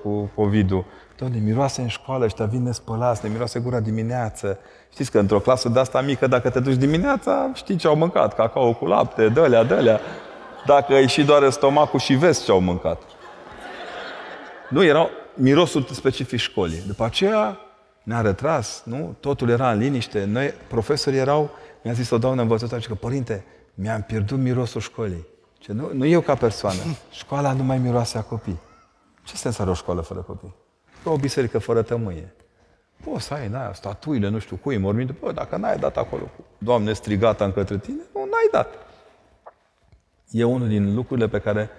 cu COVID-ul. Doamne, miroase în școală, ăștia vin nespălați, ne miroase gura dimineață. Știți că într-o clasă de-asta mică, dacă te duci dimineața, știi ce au mâncat, cacao cu lapte, dălea. Dacă îi și doare stomacul și vezi ce au mâncat. Nu, era mirosul specific școlii. După aceea ne-a retras, nu? Totul era în liniște. Noi, profesorii erau, mi-a zis o doamnă învățătoare, și că, părinte, mi-am pierdut mirosul școlii. Ce, nu eu ca persoană. Școala nu mai miroase a copii. Ce sens are o școală fără copii? Ca o biserică fără tămâie. Poți să ai n-aia, statuile, nu știu cui, morminte. Bă, dacă n-ai dat acolo, Doamne, strigata încătre tine, nu, n-ai dat. E unul din lucrurile pe care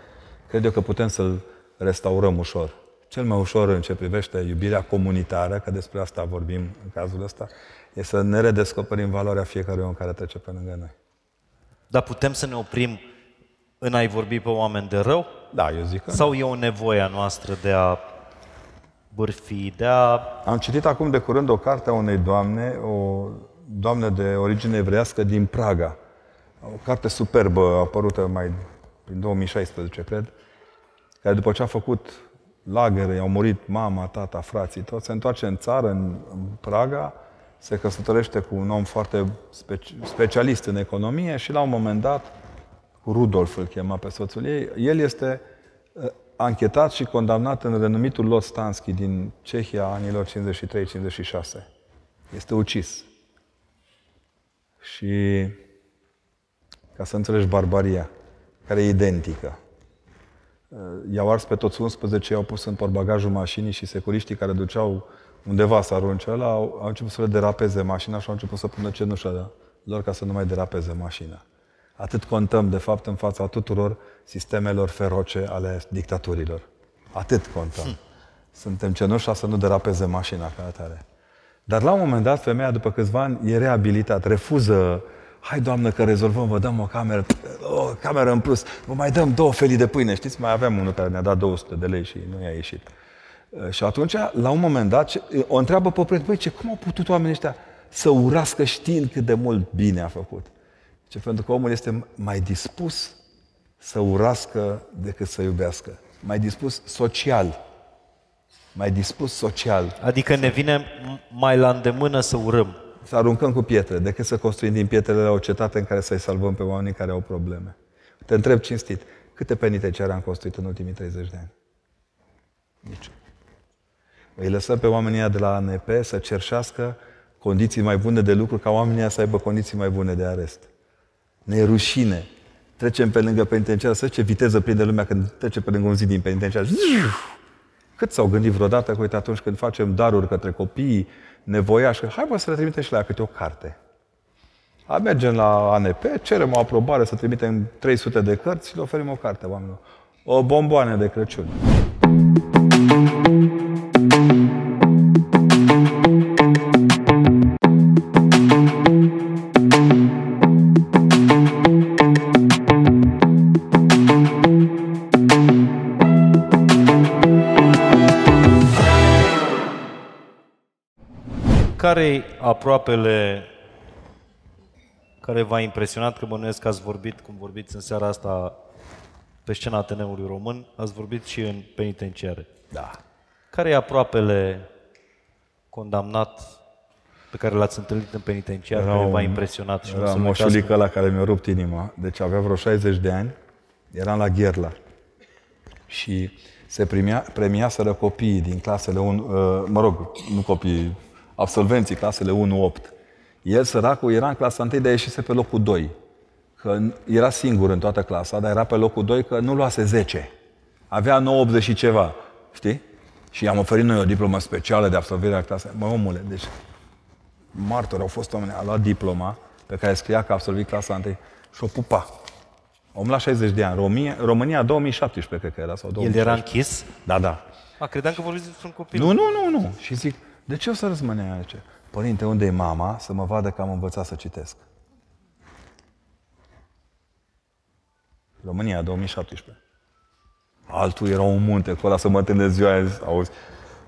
cred eu că putem să-l restaurăm ușor. cel mai ușor în ce privește iubirea comunitară, că despre asta vorbim în cazul ăsta, e să ne redescoperim valoarea fiecărui om care trece pe lângă noi. Dar putem să ne oprim în a-i vorbi pe oameni de rău? Da, eu zic că sau nu. E o nevoie a noastră de a bârfi, de a... Am citit acum de curând o carte a unei doamne, o doamnă de origine evrească din Praga. O carte superbă, apărută mai prin 2016, cred, care după ce a făcut lagăre, au murit mama, tata, frații, tot, se întoarce în țară, în Praga, se căsătorește cu un om foarte specialist în economie și la un moment dat, Rudolf îl chema pe soțul ei, el este anchetat și condamnat în renumitul Lotstansky din Cehia anilor 53-56. Este ucis. Și ca să înțelegi barbaria, care e identică. I-au ars pe toți 11, i-au pus în portbagajul mașinii și securiștii care duceau undeva să arunce ăla, au început să le derapeze mașina și au început să pună cenușa lor ca să nu mai derapeze mașina. Atât contăm, de fapt, în fața tuturor sistemelor feroce ale dictaturilor. Atât contăm. Suntem cenușa să nu derapeze mașina ca atare. Dar la un moment dat, femeia, după câțiva ani, e reabilitată, refuză. Hai, doamnă, că rezolvăm, vă dăm o cameră, o cameră în plus, vă mai dăm 2 felii de pâine. Știți, mai aveam unul care ne-a dat 200 de lei și nu i-a ieșit. Și atunci, la un moment dat, o întreabă pe prieten, băi, cum au putut oamenii ăștia să urască știind cât de mult bine a făcut? Ce pentru că omul este mai dispus să urască decât să iubească. Mai dispus social. Mai dispus social. Adică ne vine mai la îndemână să urâm. Să aruncăm cu pietre, decât să construim din pietrele la o cetate în care să-i salvăm pe oamenii care au probleme. Te întreb cinstit, câte penitenciare am construit în ultimii 30 de ani? Nici. Îi lăsăm pe oamenii de la ANP să cerșească condiții mai bune de lucru, ca oamenii să aibă condiții mai bune de arest. Ne e rușine. Trecem pe lângă penitenciar, să ce viteză prinde lumea când trece pe lângă un zid din penitenciar. Cât s-au gândit vreodată că, uite, atunci când facem daruri către copiii nevoiași, că hai, bă, să le trimitem și la câte o carte. A, mergem la ANP, cerem o aprobare să trimitem 300 de cărți și le oferim o carte oamenilor. O bomboană de Crăciun. Care-i aproapele care v-a impresionat, că bănuiesc că ați vorbit, cum vorbiți în seara asta pe scena Ateneului Român, ați vorbit și în penitenciare. Da. Care-i aproapele condamnat pe care l-ați întâlnit în penitenciar, care v-a impresionat? Și era moșulică ăla care mi-a rupt inima, deci avea vreo 60 de ani, eram la Gherla și se premiaseră copiii din clasele 1, mă rog, nu copiii, absolvenții clasele 1-8. El, săracul, era în clasa 1, dar ieșise pe locul 2. Că era singur în toată clasa, dar era pe locul 2 că nu luase 10. Avea 9,80 și ceva, știi? Și am oferit noi o diplomă specială de absolvire a clasei. Mă, omule, deci martori au fost oameni, a luat diploma pe care scria că a absolvit clasa 1 și o pupa. Om la 60 de ani. România 2017, cred că era, sau 2016. El era închis? Da, da. A, credeam că vorbiți despre un copil. Nu. Și zic, de ce o să răzmânea aici? Părinte, unde e mama să mă vadă că am învățat să citesc? România, 2017. Altul era un munte, cu ăla să mă întâlnesc ziua aia, auzi,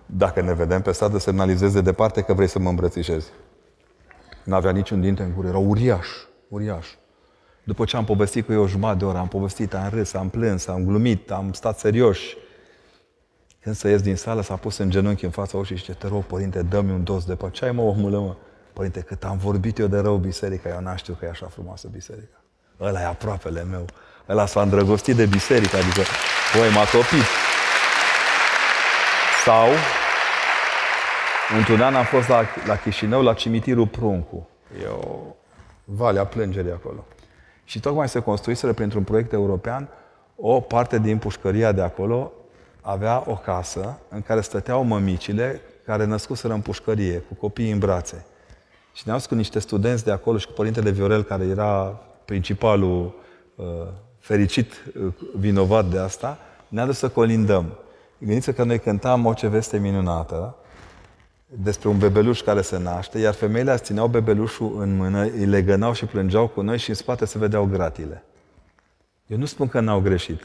dacă ne vedem pe stradă, semnalizez de departe că vrei să mă îmbrățișezi. N-avea niciun dinte în gură, era uriaș, uriaș. După ce am povestit cu ei o jumătate de oră, am povestit, am râs, am plâns, am glumit, am stat serioși. Când să ies din sală, s-a pus în genunchi în fața ușii și zice, te rog, părinte, dă-mi un dos de păr. Ce ai, mă, omule, mă? Părinte, cât am vorbit eu de rău biserica, eu n-am știut că e așa frumoasă biserica. Ăla e aproapele meu. Ăla s-a îndrăgostit de biserică, adică, băi, m-a topit. Sau, într-un an am fost la Chișinău, la cimitirul Pruncu. E o Valea Plângerii acolo. Și tocmai se construiseră, printr-un proiect european, o parte din pușcăria de acolo avea o casă în care stăteau mămicile care născuseră în pușcărie, cu copiii în brațe. Și ne-au scos niște studenți de acolo și cu părintele Viorel, care era principalul fericit vinovat de asta, ne-a dus să colindăm. Gândiți-vă că noi cântam O ce veste minunată despre un bebeluș care se naște, iar femeile își țineau bebelușul în mână, îi legănau și plângeau cu noi și în spate se vedeau gratile. Eu nu spun că n-au greșit.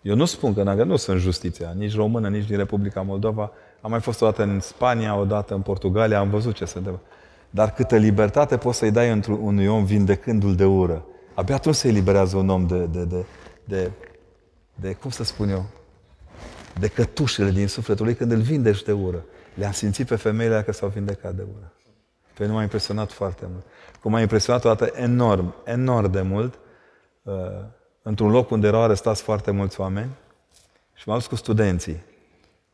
Eu nu spun că n-au greșit. Nu sunt justiția, nici română, nici din Republica Moldova. Am mai fost odată în Spania, odată în Portugalia, am văzut ce se întâmplă. Dar câtă libertate poți să-i dai unui om vindecându-l de ură. Abia atunci se eliberează un om de cum să spun eu, de cătușele din sufletul lui când îl vindești de ură. Le-am simțit pe femeile că s-au vindecat de ură. Pe mine m-a impresionat foarte mult. Cum m-a impresionat o dată enorm, enorm de mult, într-un loc unde erau arestați foarte mulți oameni și m-am dus cu studenții.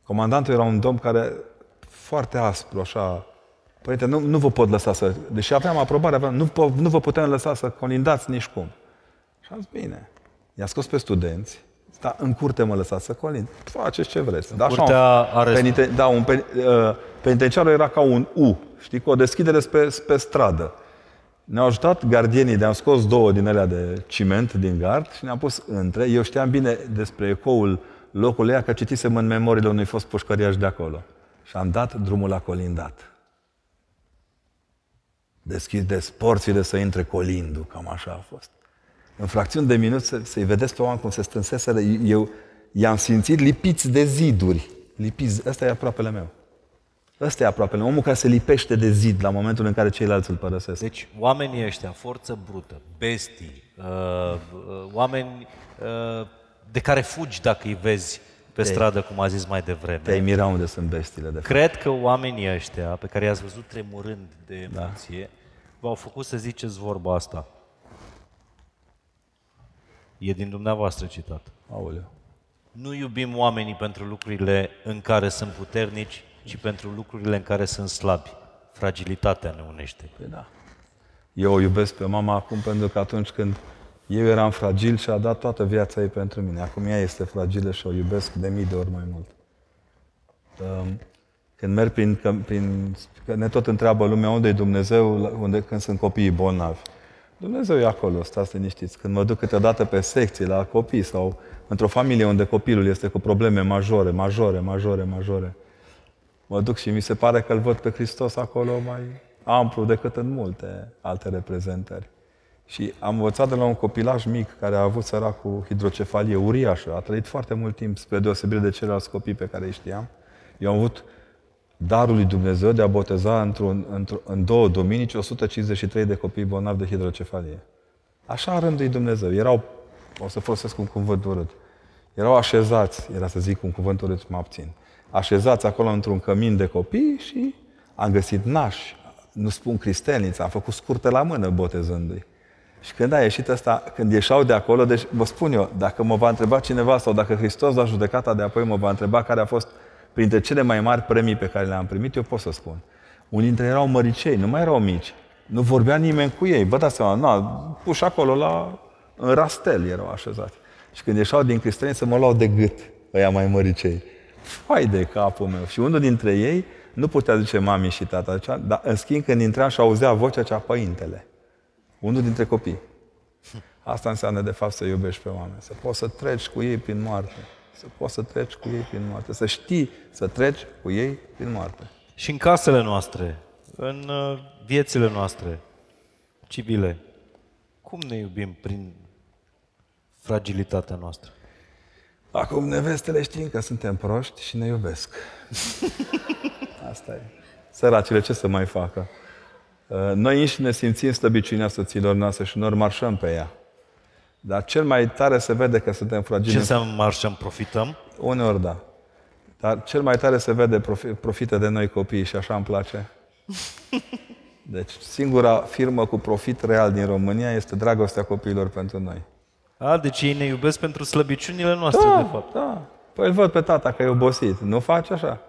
Comandantul era un domn care foarte aspru, așa, părinte, nu vă pot lăsa să... Deși aveam aprobare, nu vă putem lăsa să colindați nici cum. Și am zis, bine. I-a scos pe studenți, dar în curte mă lăsați să colind. Faceți ce vreți. Da, penitenciarul era ca un U, știi, cu o deschidere spre stradă. Ne-au ajutat gardienii, ne-au scos două din alea de ciment din gard și ne-am pus între. Eu știam bine despre ecoul locului ăia, că citisem în memoriile unui fost pușcăriaș de acolo. Și am dat drumul la colindat. Deschideți porțile să intre colindul, cam așa a fost. În fracțiuni de minut să-i vedeți pe oameni cum se strânseseră. Eu i-am simțit lipiți de ziduri. Lipiți. Ăsta e aproapele meu. Ăsta e aproapele meu. Omul care se lipește de zid la momentul în care ceilalți îl părăsesc. Deci oamenii ăștia, forță brută, bestii, oameni de care fugi dacă îi vezi pe stradă, cum a zis mai devreme. Te-ai mira unde sunt bestiile, de fapt. Cred că oamenii ăștia, pe care i-ați văzut tremurând de emoție, v-au făcut să ziceți vorba asta. E din dumneavoastră citat. Aoleu. Nu iubim oamenii pentru lucrurile în care sunt puternici, ci pentru lucrurile în care sunt slabi. Fragilitatea ne unește. Păi da. Eu o iubesc pe mama acum pentru că atunci când eu eram fragil și a dat toată viața ei pentru mine. Acum ea este fragilă și o iubesc de mii de ori mai mult. Când merg ne tot întreabă lumea unde e Dumnezeu când sunt copiii bolnavi. Dumnezeu e acolo, stați liniștiți. Când mă duc câteodată pe secții, la copii sau într-o familie unde copilul este cu probleme majore, mă duc și mi se pare că îl văd pe Hristos acolo mai amplu decât în multe alte reprezentări. Și am învățat de la un copilaj mic care a avut săracul hidrocefalie uriașă. A trăit foarte mult timp, spre deosebire de ceilalți copii pe care îi știam. Eu am avut darul lui Dumnezeu de a boteza în două duminici 153 de copii bolnavi de hidrocefalie. Așa a rânduit Dumnezeu. Erau, o să folosesc un cuvânt urât, erau așezați, era să zic un cuvânt urât, mă abțin, așezați acolo într-un cămin de copii și am găsit nași, nu spun cristelniță, am făcut scurtă la mână botezându-i. Și când a ieșit ăsta, când ieșeau de acolo, deci vă spun eu, dacă mă va întreba cineva sau dacă Hristos la judecata de apoi mă va întreba care a fost printre cele mai mari premii pe care le-am primit, eu pot să spun. Unii dintre ei erau măricei, nu mai erau mici. Nu vorbea nimeni cu ei. Vă dați seama, puși acolo în rastel erau așezați. Și când ieșeau din cristelniță, mă luau de gât ăia mai măricei. Fai de capul meu. Și unul dintre ei nu putea zice mami și tata, dar în schimb când intra și auzea vocea cea părintele. Unul dintre copii. Asta înseamnă, de fapt, să iubești pe oameni. Să poți să treci cu ei prin moarte. Să știi să treci cu ei prin moarte. Și în casele noastre, în viețile noastre civile, cum ne iubim prin fragilitatea noastră? Acum nevestele știm că suntem proști și ne iubesc. Asta e. Săracile ce să mai facă? Noi înșine ne simțim slăbiciunea soțiilor noastre și noi marșăm pe ea. Dar cel mai tare se vede că suntem fragili. Ce să marșăm? Profităm? Uneori da. Dar cel mai tare se vede profită de noi copiii și așa îmi place. Deci singura firmă cu profit real din România este dragostea copiilor pentru noi. A, deci ei ne iubesc pentru slăbiciunile noastre, da, de fapt. Da. Păi îl văd pe tata că e obosit. Nu faci așa?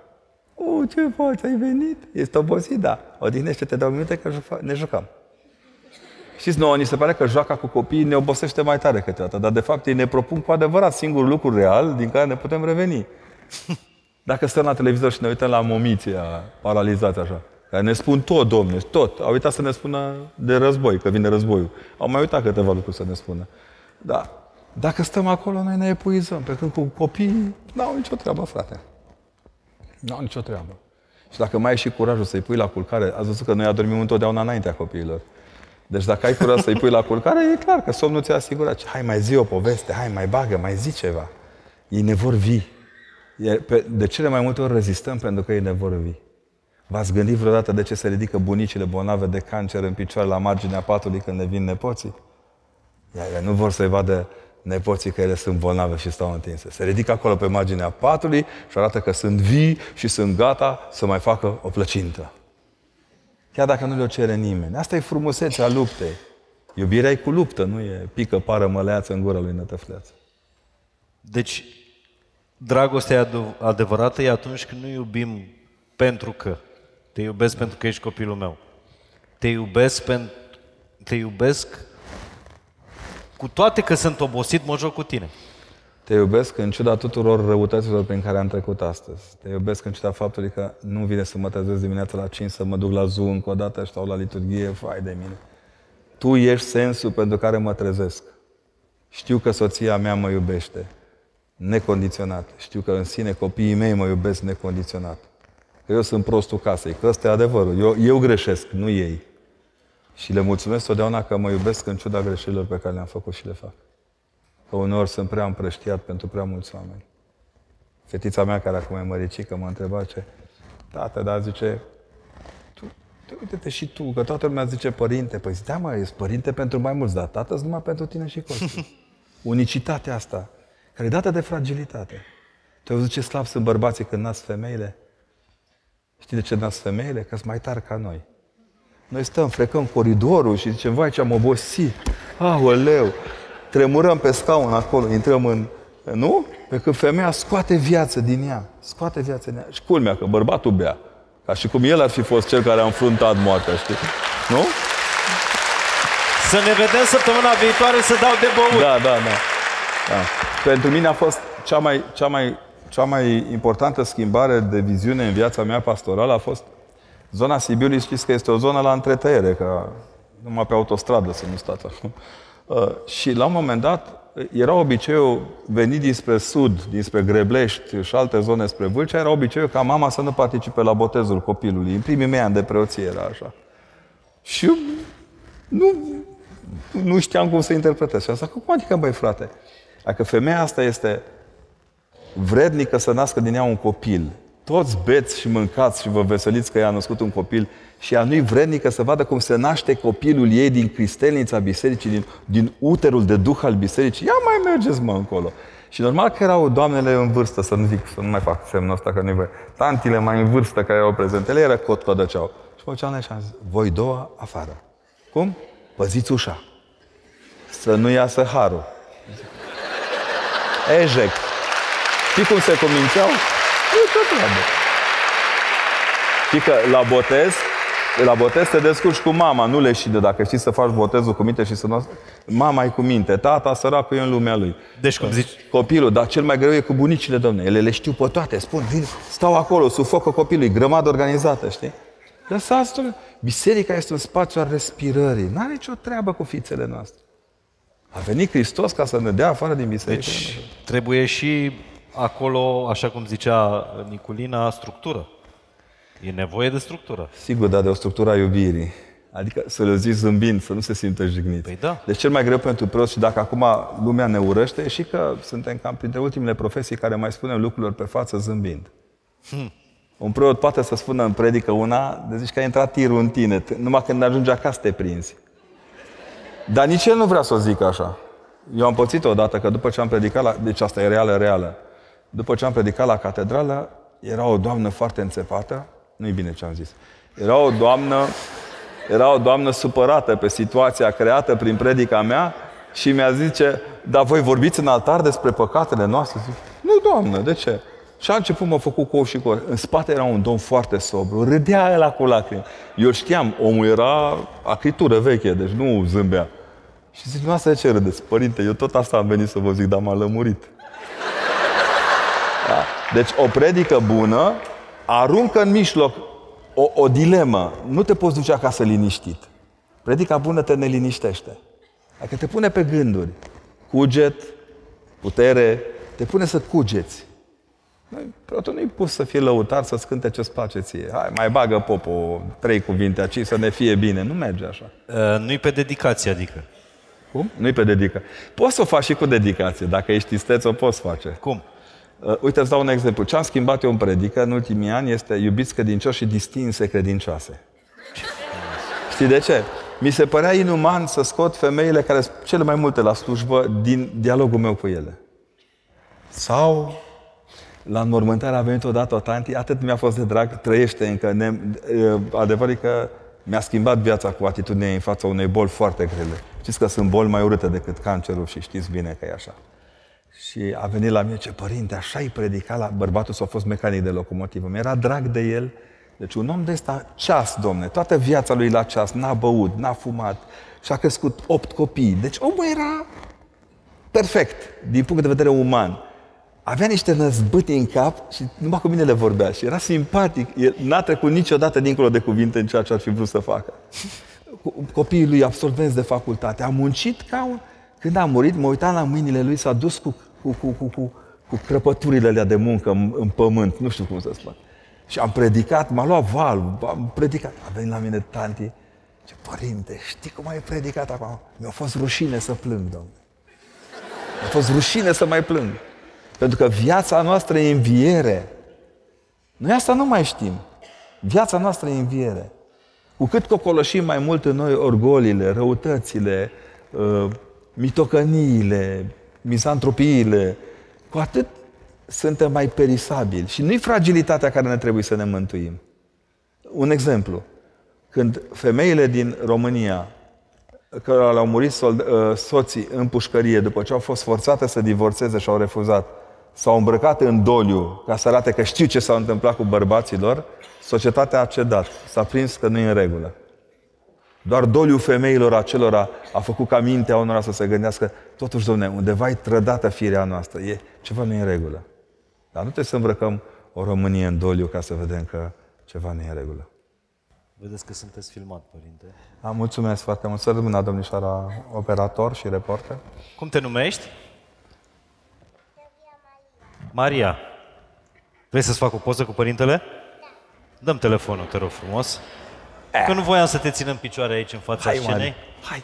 Ce faci? Ai venit? Ești obosit? Da. Odihnește-te, dau minute că ne jucăm. Știți, nouă, ni se pare că joaca cu copiii ne obosește mai tare câteodată, dar de fapt ei ne propun cu adevărat singurul lucru real din care ne putem reveni. Dacă stăm la televizor și ne uităm la momiția paralizată așa, care ne spun tot, domne, tot. Au uitat să ne spună de război, că vine războiul. Au mai uitat câteva lucruri să ne spună. Dar Dacă stăm acolo, noi ne epuizăm, pentru că cu copiii n-au nicio treabă, frate. N-au nicio treabă. Și dacă mai ai și curajul să-i pui la culcare, ați văzut că noi adormim întotdeauna înaintea copiilor. Deci dacă ai curaj să-i pui la culcare, e clar că somnul ți-a asigurat. Hai, mai zi o poveste, hai, mai bagă, mai zi ceva. Ei ne vor vii. De cele mai multe ori rezistăm pentru că ei ne vor vii. V-ați gândit vreodată de ce se ridică bunicile bolnave de cancer în picioare la marginea patului când ne vin nepoții? Ele nu vor să-i vadă nepoții că ele sunt bolnave și stau întinse. Se ridică acolo pe marginea patului și arată că sunt vii și sunt gata să mai facă o plăcintă. Chiar dacă nu le-o cere nimeni. Asta e frumusețea luptei. Iubirea e cu luptă, nu e pică pară măleață în gura lui nătăfleață. Deci, dragostea adevărată e atunci când nu iubim pentru că. Te iubesc pentru că ești copilul meu. Te iubesc cu toate că sunt obosit, mă joc cu tine. Te iubesc în ciuda tuturor răutăților prin care am trecut astăzi. Te iubesc în ciuda faptului că nu vine să mă trezesc dimineața la 5, să mă duc la zoo încă o dată, stau la liturghie, fai de mine. Tu ești sensul pentru care mă trezesc. Știu că soția mea mă iubește necondiționat. Știu că în sine copiii mei mă iubesc necondiționat. Că eu sunt prostul casei, că ăsta e adevărul. Eu greșesc, nu ei. Și le mulțumesc totdeauna că mă iubesc în ciuda greșelilor pe care le-am făcut și le fac. Că uneori sunt prea împrăștiat pentru prea mulți oameni. Fetița mea, care acum e măricică, mă întreba ce... Tată, dar zice... Uite-te și tu, că toată lumea zice părinte. Păi zic, da mă, ești părinte pentru mai mulți, dar tată-s numai pentru tine și Costi. Unicitatea asta, care e dată de fragilitate. Te-au zis ce slab sunt bărbații când nasc femeile? Știi de ce nasc femeile? Că-s mai tari ca noi. Noi stăm, frecăm coridorul și zicem, vai ce am obosit, aoleu, tremurăm pe scaun acolo, intrăm în... Nu? Pe când femeia scoate viață din ea, scoate viață din ea. Și culmea că bărbatul bea, ca și cum el ar fi fost cel care a înfruntat moartea, știi? Nu? Să ne vedem săptămâna viitoare să dau de băut. Da. Pentru mine a fost cea mai importantă schimbare de viziune în viața mea pastorală a fost zona Sibiului. Știți că este o zonă la întretăiere, că numai pe autostradă să nu stați acum. Și la un moment dat era obiceiul, venit dinspre sud, dinspre Greblești și alte zone spre Vâlcea, era obiceiul ca mama să nu participe la botezul copilului. În primii mei ani de preoție era așa. Și nu știam cum să interpretez. Și am zis, cum adică, băi frate, dacă femeia asta este vrednică să nască din ea un copil, toți beți și mâncați și vă veseliți că ea a născut un copil, și ea nu-i vrednică să vadă cum se naște copilul ei din cristelnița bisericii, din uterul de duh al bisericii, ia mai mergeți mă încolo. Și normal că erau doamnele în vârstă, să nu mai fac semnul ăsta că nu-i voie, tantile mai în vârstă care erau prezentele, era cotcodăceau. Și mă duceam și am zis, voi două afară. Cum? Păziți ușa. Să nu iasă harul. Eject. Știi cum se convinceau? Știi că la botez te descurci cu mama, nu leșină. Dacă știi să faci botezul cu minte și să nu... Mama e cu minte, tata săracul e în lumea lui. Deci cum zici? Copilul, dar cel mai greu e cu bunicile, domne. Ele le știu pe toate, spun, vin, stau acolo, sufocă copilului, grămadă organizată, știi? Lăsați-o. Biserica este un spațiu al respirării. N-are nicio treabă cu fițele noastre. A venit Hristos ca să ne dea afară din biserică. Deci trebuie și... Acolo, așa cum zicea Niculina, structură. E nevoie de structură. Sigur, dar de o structură a iubirii. Adică să le zici zâmbind, să nu se simtă jignit. Păi da. Deci cel mai greu pentru preoți, și dacă acum lumea ne urăște, e și că suntem cam printre ultimele profesii care mai spunem lucrurilor pe față zâmbind. Un preot poate să spună în predică una, de zici că a intrat tirul în tine, numai când ajunge acasă te prinzi. Dar nici el nu vrea să o zică așa. Eu am pățit odată că după ce am predicat, deci asta e reală. După ce am predicat la catedrală, era o doamnă foarte înțepată, nu-i bine ce am zis, era o doamnă supărată pe situația creată prin predica mea și mi-a zice, dar voi vorbiți în altar despre păcatele noastre? Zic, nu, doamnă, de ce? Și a început, m-a făcut cu ou și cu ou. În spate era un domn foarte sobru, râdea ăla cu lacrimi. Eu știam, omul era acritură veche, deci nu zâmbea. Și zic, asta de ce râdeți? Părinte, eu tot asta am venit să vă zic, dar m-a lămurit. Da? Deci o predică bună aruncă în mijloc o dilemă. Nu te poți duce acasă liniștit. Predica bună te neliniștește. Adică te pune pe gânduri. Cuget, putere, te pune să cugeți. Preotul nu-i pus să fie lăutar, să-ți cânte ce-ți place ție. Hai, mai bagă popul 3 cuvinte aici să ne fie bine. Nu merge așa. Nu-i pe dedicație, adică. Cum? Nu-i pe dedicație. Poți să o faci și cu dedicație. Dacă ești isteț, o poți face. Cum? Uite, îți dau un exemplu. Ce am schimbat eu în predică în ultimii ani este iubiți credincioși și distinse credincioase. Știi de ce? Mi se părea inuman să scot femeile care sunt cele mai multe la slujbă din dialogul meu cu ele. Sau... La înmormântare a venit odată o tanti, atât mi-a fost de drag, trăiește încă. Adevărul că mi-a schimbat viața cu atitudinea în fața unei boli foarte grele. Știți că sunt boli mai urâte decât cancerul și știți bine că e așa. Și a venit la mine, ce părinte, așa-i predicat la bărbatul s-a fost mecanic de locomotivă. Mi-era drag de el. Deci un om de ăsta, ceas, domne, toată viața lui la ceas, n-a băut, n-a fumat și a crescut 8 copii. Deci omul era perfect din punct de vedere uman. Avea niște năzbâti în cap și numai cu mine le vorbea și era simpatic. El n-a trecut niciodată dincolo de cuvinte în ceea ce ar fi vrut să facă. Copiii lui absolvenți de facultate. A muncit ca un... Când a murit, mă uitam la mâinile lui, s-a dus cu crăpăturile alea de muncă în pământ. Nu știu cum să spun. Și am predicat, m-a luat val, am predicat. A venit la mine tanti. Ce părinte, știi cum ai predicat acum? Mi-a fost rușine să plâng, domnule. Mi-a fost rușine să mai plâng. Pentru că viața noastră e înviere. Noi asta nu mai știm. Viața noastră e înviere. Cu cât cocoloșim mai mult în noi orgoliile, răutățile, mitocăniile, mizantropiile, cu atât suntem mai perisabili. Și nu-i fragilitatea care ne trebuie să ne mântuim. Un exemplu. Când femeile din România, cărora le-au murit soții în pușcărie după ce au fost forțate să divorțeze și au refuzat, s-au îmbrăcat în doliu ca să arate că știu ce s-a întâmplat cu bărbaților, societatea a cedat. S-a prins că nu e în regulă. Doar doliu femeilor acelora a făcut ca mintea unora să se gândească totuși, dom'le, undeva e trădată firea noastră. E ceva nu e în regulă. Dar nu trebuie să îmbrăcăm o Românie în doliu ca să vedem că ceva nu e în regulă. Vedeți că sunteți filmat, părinte. Mulțumesc foarte mult. Să rămână, domnișoara operator și reporter. Cum te numești? Maria. Vrei să-ți fac o poză cu părintele? Da. Dă-mi telefonul, te rog frumos. Că nu voiam să te țin în picioare aici, în fața scenei. Hai!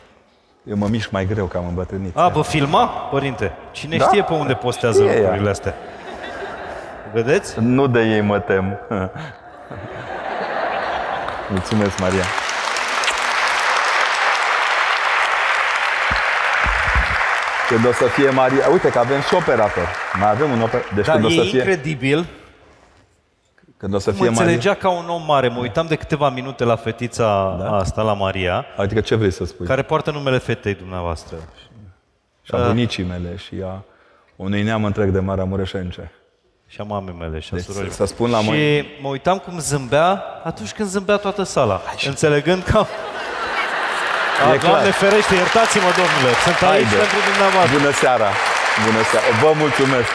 Eu mă mișc mai greu, că am îmbătrânit. Vă filma, părinte? Cine știe pe unde postează lucrurile astea? Vedeți? Nu de ei mă tem. Mulțumesc, Maria. Când o să fie Maria... Uite că avem și operator. Mai avem un operator. Deci când o să fie... incredibil. Când o să fie înțelegea Maria... ca un om mare. Mă uitam de câteva minute la fetița asta, la Maria. Adică ce vrei să spui? Care poartă numele fetei dumneavoastră. Și a bunicii mele și a unui neam întreg de maramureșence. Și a mamei mele și a surorii mele. Să spun la și mă uitam cum zâmbea atunci când zâmbea toată sala. Înțelegând că... Doamne ferește, iertați-mă, domnule. Sunt aici pentru dumneavoastră. Bună seara. Bună seara. Vă mulțumesc.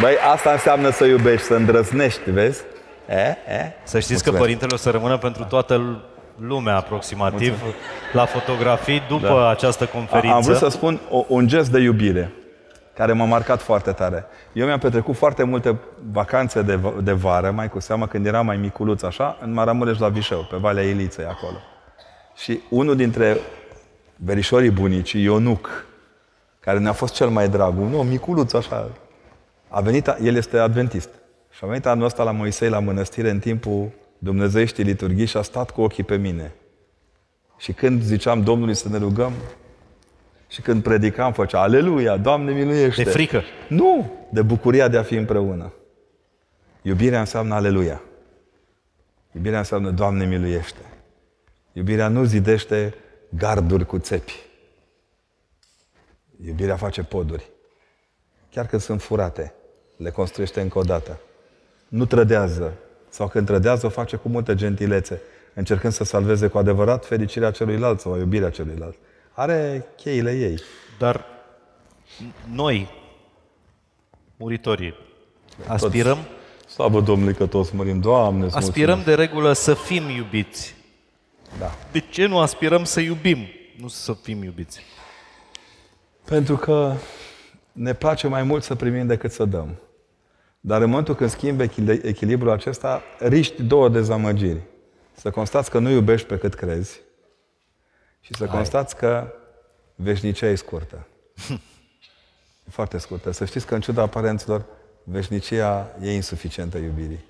Băi, asta înseamnă să iubești, să îndrăznești, vezi? Să știți că părintele o să rămână pentru toată lumea aproximativ la fotografii după această conferință. Am vrut să spun un gest de iubire care m-a marcat foarte tare. Eu mi-am petrecut foarte multe vacanțe de vară, mai cu seamă când eram mai miculuț așa, în Maramureș la Vișeu, pe Valea Iliței acolo. Și unul dintre verișorii bunicii, Ionuc, care ne-a fost cel mai drag, un om miculuț așa, a venit, el este adventist, și a venit anul ăsta la Moisei, la mănăstire, în timpul dumnezeieștii liturghii și a stat cu ochii pe mine. Și când ziceam Domnului să ne rugăm, și când predicam, făcea aleluia, Doamne miluiește. De frică? Nu, de bucuria de a fi împreună. Iubirea înseamnă aleluia. Iubirea înseamnă Doamne miluiește. Iubirea nu zidește garduri cu țepi. Iubirea face poduri. Chiar când sunt furate, le construiește încă o dată. Nu trădează. Sau când trădează, o face cu multă gentilețe, încercând să salveze cu adevărat fericirea celuilalt sau iubirea celuilalt. Are cheile ei. Dar noi, muritorii, aspirăm... Toți, slavă Domnului că toți murim, Doamne, aspirăm de regulă să fim iubiți. Da. De ce nu aspirăm să iubim, nu să fim iubiți? Pentru că ne place mai mult să primim decât să dăm. Dar în momentul când schimbi echilibrul acesta, riști două dezamăgiri. Să constați că nu iubești pe cât crezi și să constați că veșnicia e scurtă. E foarte scurtă. Să știți că în ciuda aparenților, veșnicia e insuficientă iubirii.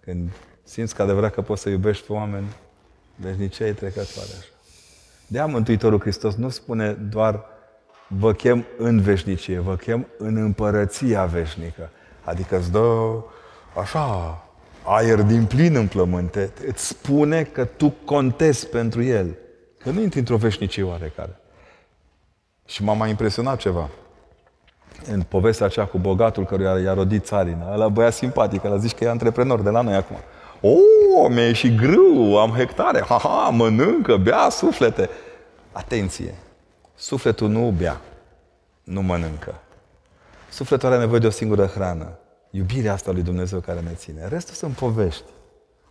Când simți că adevărat că poți să iubești pe oameni, veșnicia e trecătoare așa. De-aia Mântuitorul Hristos nu spune doar vă chem în veșnicie, vă chem în împărăția veșnică. Adică îți dă așa aer din plin în plământe. Îți spune că tu contezi pentru el. Că nu intri într-o veșnicie oarecare. Și m-a mai impresionat ceva. În povestea aceea cu bogatul căruia i-a rodit țarina, ăla băia simpatic, ăla zici că e antreprenor de la noi acum. O, mi-a ieșit grâu, am hectare, ha-ha, mănâncă, bea, suflete. Atenție! Sufletul nu bea, nu mănâncă. Sufletul are nevoie de o singură hrană. Iubirea asta lui Dumnezeu care ne ține. Restul sunt povești.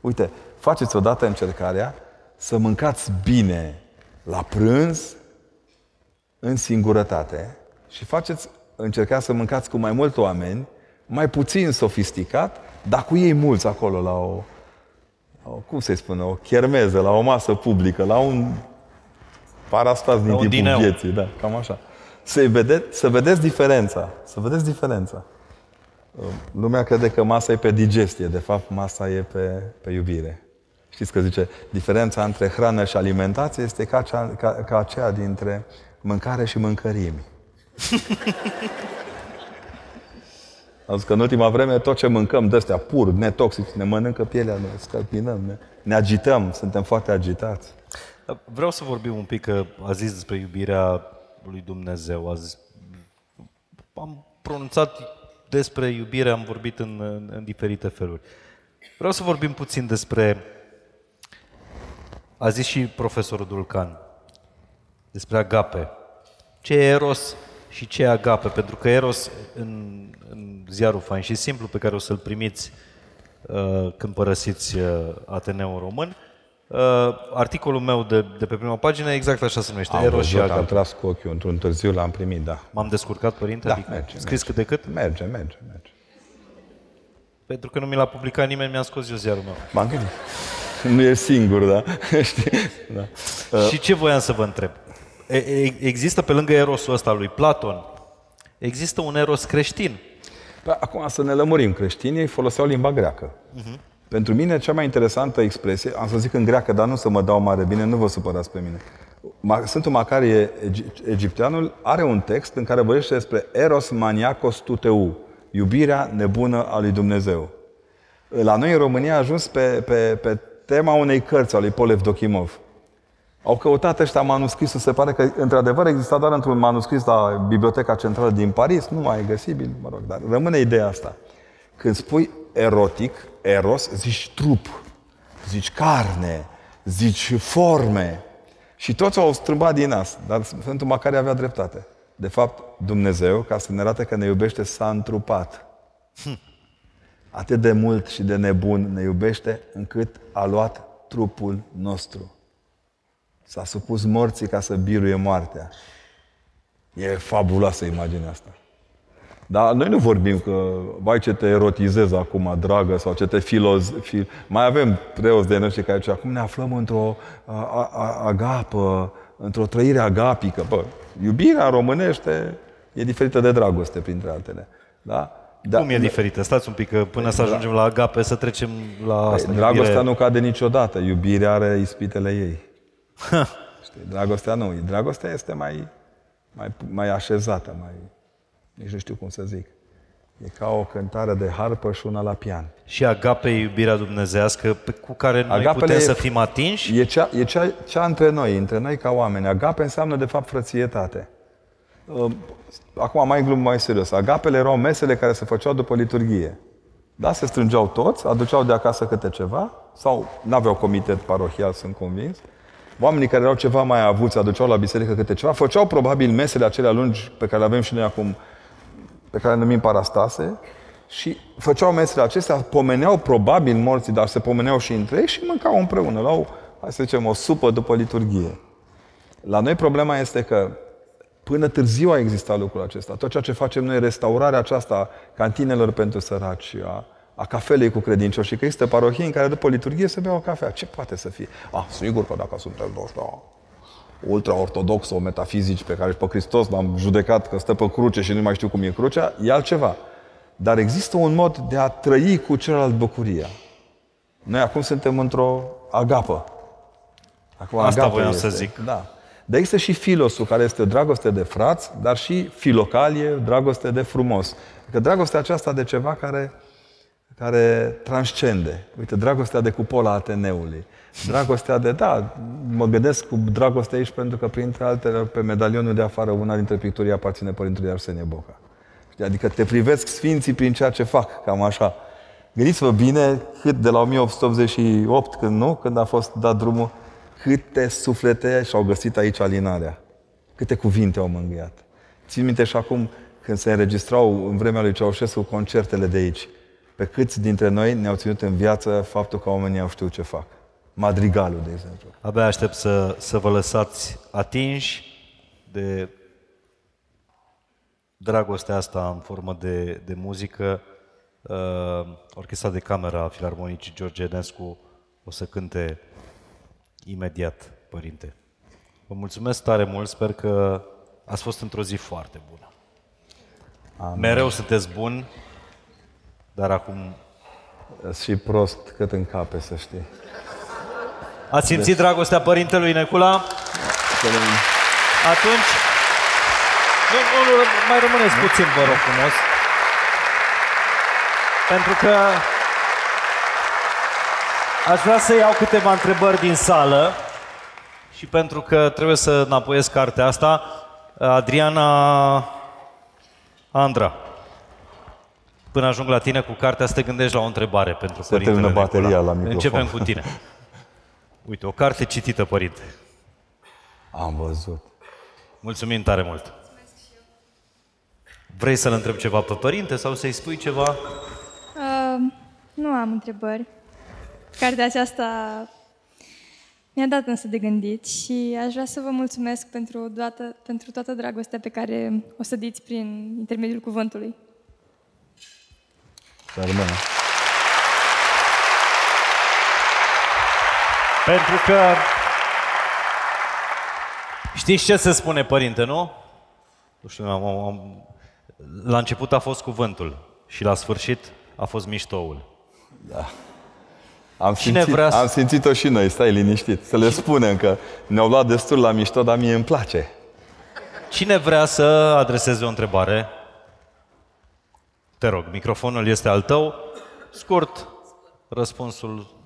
Uite, faceți odată încercarea să mâncați bine la prânz în singurătate și încercați să mâncați cu mai mulți oameni, mai puțin sofisticat, dar cu ei mulți acolo la o cum să-i spună, o chermeză, la o masă publică, la un parastas din timpul vieții, da, cam așa. Să vedeți diferența, să vedeți diferența. Lumea crede că masa e pe digestie, de fapt masa e pe iubire. Știți că zice, diferența între hrană și alimentație este ca aceea dintre mâncare și mâncărimi. Azi că în ultima vreme tot ce mâncăm de-astea pur, netoxic, ne mănâncă pielea, ne scălpinăm, ne agităm, suntem foarte agitați. Vreau să vorbim un pic, că a zis despre iubirea lui Dumnezeu. Am pronunțat despre iubire, am vorbit în diferite feluri. Vreau să vorbim puțin despre, a zis și profesorul Dulcan, despre agape. Ce e eros și ce e agape? Pentru că eros în ziarul Fain și Simplu, pe care o să-l primiți când părăsiți Ateneul Român, articolul meu de pe prima pagină exact așa se numește, eros și agape. Am tras cu ochiul, într-un târziu l-am primit, da. M-am descurcat, părinte? Da, adică, merge. Scris cât de cât? Merge. Pentru că nu mi l-a publicat nimeni, mi-a scos eu ziarul meu. M-am gândit. Nu e singur, da? Da. Și ce voiam să vă întreb? Există, pe lângă erosul ăsta lui Platon, există un eros creștin. Acum să ne lămurim, creștinii foloseau limba greacă. Pentru mine cea mai interesantă expresie, am să zic în greacă, dar nu să mă dau mare bine, nu vă supărați pe mine. Sfântul Macarie egipteanul are un text în care vorbește despre eros maniacos tuteu, iubirea nebună a lui Dumnezeu. La noi în România a ajuns pe tema unei cărți a lui Polev Dochimov. Au căutat ăștia manuscrisul, se pare că într-adevăr exista doar într-un manuscris la Biblioteca Centrală din Paris, nu mai e găsibil, mă rog, dar rămâne ideea asta. Când spui erotic, eros, zici trup, zici carne, zici forme. Și toți au strâmbat din nas, dar Sfântul Macarie avea dreptate. De fapt, Dumnezeu, ca să ne arate că ne iubește, s-a întrupat. Atât de mult și de nebun ne iubește, încât a luat trupul nostru. S-a supus morții ca să biruie moartea. E fabuloasă imaginea asta. Dar noi nu vorbim că, vai ce te erotizez acum, dragă, sau ce te mai avem preoți de noștri care acum ne aflăm într-o agapă, într-o trăire agapică. Bă, iubirea românește e diferită de dragoste, printre altele. Da? Da. Cum e diferită? Stați un pic, că până să ajungem la agape, să trecem la asta. Dragostea nu cade niciodată, iubirea are ispitele ei. Dragostea nu. Dragostea este mai așezată, nici nu știu cum să zic. E ca o cântare de harpă și una la pian. Și agape e iubirea dumnezeiască cu care noi putem să fim atinși? E cea între noi ca oameni. Agape înseamnă de fapt frățietate. Acum mai glum, mai serios. Agapele erau mesele care se făceau după liturghie. Da, se strângeau toți, aduceau de acasă câte ceva, sau n-aveau comitet parohial, sunt convins. Oamenii care erau ceva mai avuți aduceau la biserică câte ceva, făceau probabil mesele acelea lungi pe care le avem și noi acum, pe care le numim parastase, și făceau mesele acestea, pomeneau probabil morții, dar se pomeneau și între ei și mâncau împreună. Luau, hai să zicem, o supă după liturghie. La noi problema este că Până târziu a existat lucrul acesta. Tot ceea ce facem noi, restaurarea aceasta cantinelor pentru săraci, a cafelei cu credincioșii, că există parohii în care după liturghie se bea o cafea. Ce poate să fie? Ah, sigur că dacă suntem ultra-ortodox sau metafizici pe care și pe Hristos l-am judecat că stă pe cruce și nu mai știu cum e crucea, e altceva. Dar există un mod de a trăi cu celălalt bucuria. Noi acum suntem într-o agapă. Acum, asta voiam să zic. Da. Dar există și filosul, care este dragoste de frați, dar și filocalie, dragoste de frumos. Că dragostea aceasta de ceva care transcende. Uite, dragostea de cupola Ateneului. Dragostea de, da, mă gândesc cu dragoste aici pentru că, printre altele, pe medalionul de afară, una dintre picturii aparține părintelui Arsenie Boca. Adică te privesc sfinții prin ceea ce fac, cam așa. Gândiți-vă bine cât de la 1888, când a fost dat drumul, câte suflete și-au găsit aici alinarea. Câte cuvinte au mângâiat. Țin minte și acum când se înregistrau în vremea lui Ceaușescu concertele de aici. Pe câți dintre noi ne-au ținut în viață faptul că oamenii au știut ce fac. Madrigalul, de exemplu. Abia aștept să vă lăsați atinși de dragostea asta în formă de muzică. Orchestra de cameră a Filarmonicii George Enescu o să cânte imediat, părinte. Vă mulțumesc tare mult, sper că ați fost într-o zi foarte bună. Amin. Mereu sunteți buni, dar acum... Și prost cât încape, să știi. Ați simțit dragostea părintelui Necula? Atunci... Nu, mai rămâneți puțin, vă rog frumos. Pentru că aș vrea să iau câteva întrebări din sală și pentru că trebuie să înapoiesc cartea asta, Adriana Andra. Până ajung la tine cu cartea asta, te gândești la o întrebare pentru părintele Necula. Se termină bateria la microfon. Începem cu tine. Uite, o carte citită, părinte. Am văzut. Mulțumim tare mult. Vrei să-l întrebi ceva pe părinte sau să-i spui ceva? Nu am întrebări. Cartea aceasta mi-a dat însă de gândit și aș vrea să vă mulțumesc pentru toată dragostea pe care o să diți prin intermediul cuvântului. Pentru că știți ce se spune, părinte, nu? Nu știu, la început a fost cuvântul și la sfârșit a fost miștoul. Da. Am simțit-o și noi, stai liniștit, să le spunem că ne-au luat destul la mișto, dar mie îmi place. Cine vrea să adreseze o întrebare? Te rog, microfonul este al tău. Scurt, răspunsul.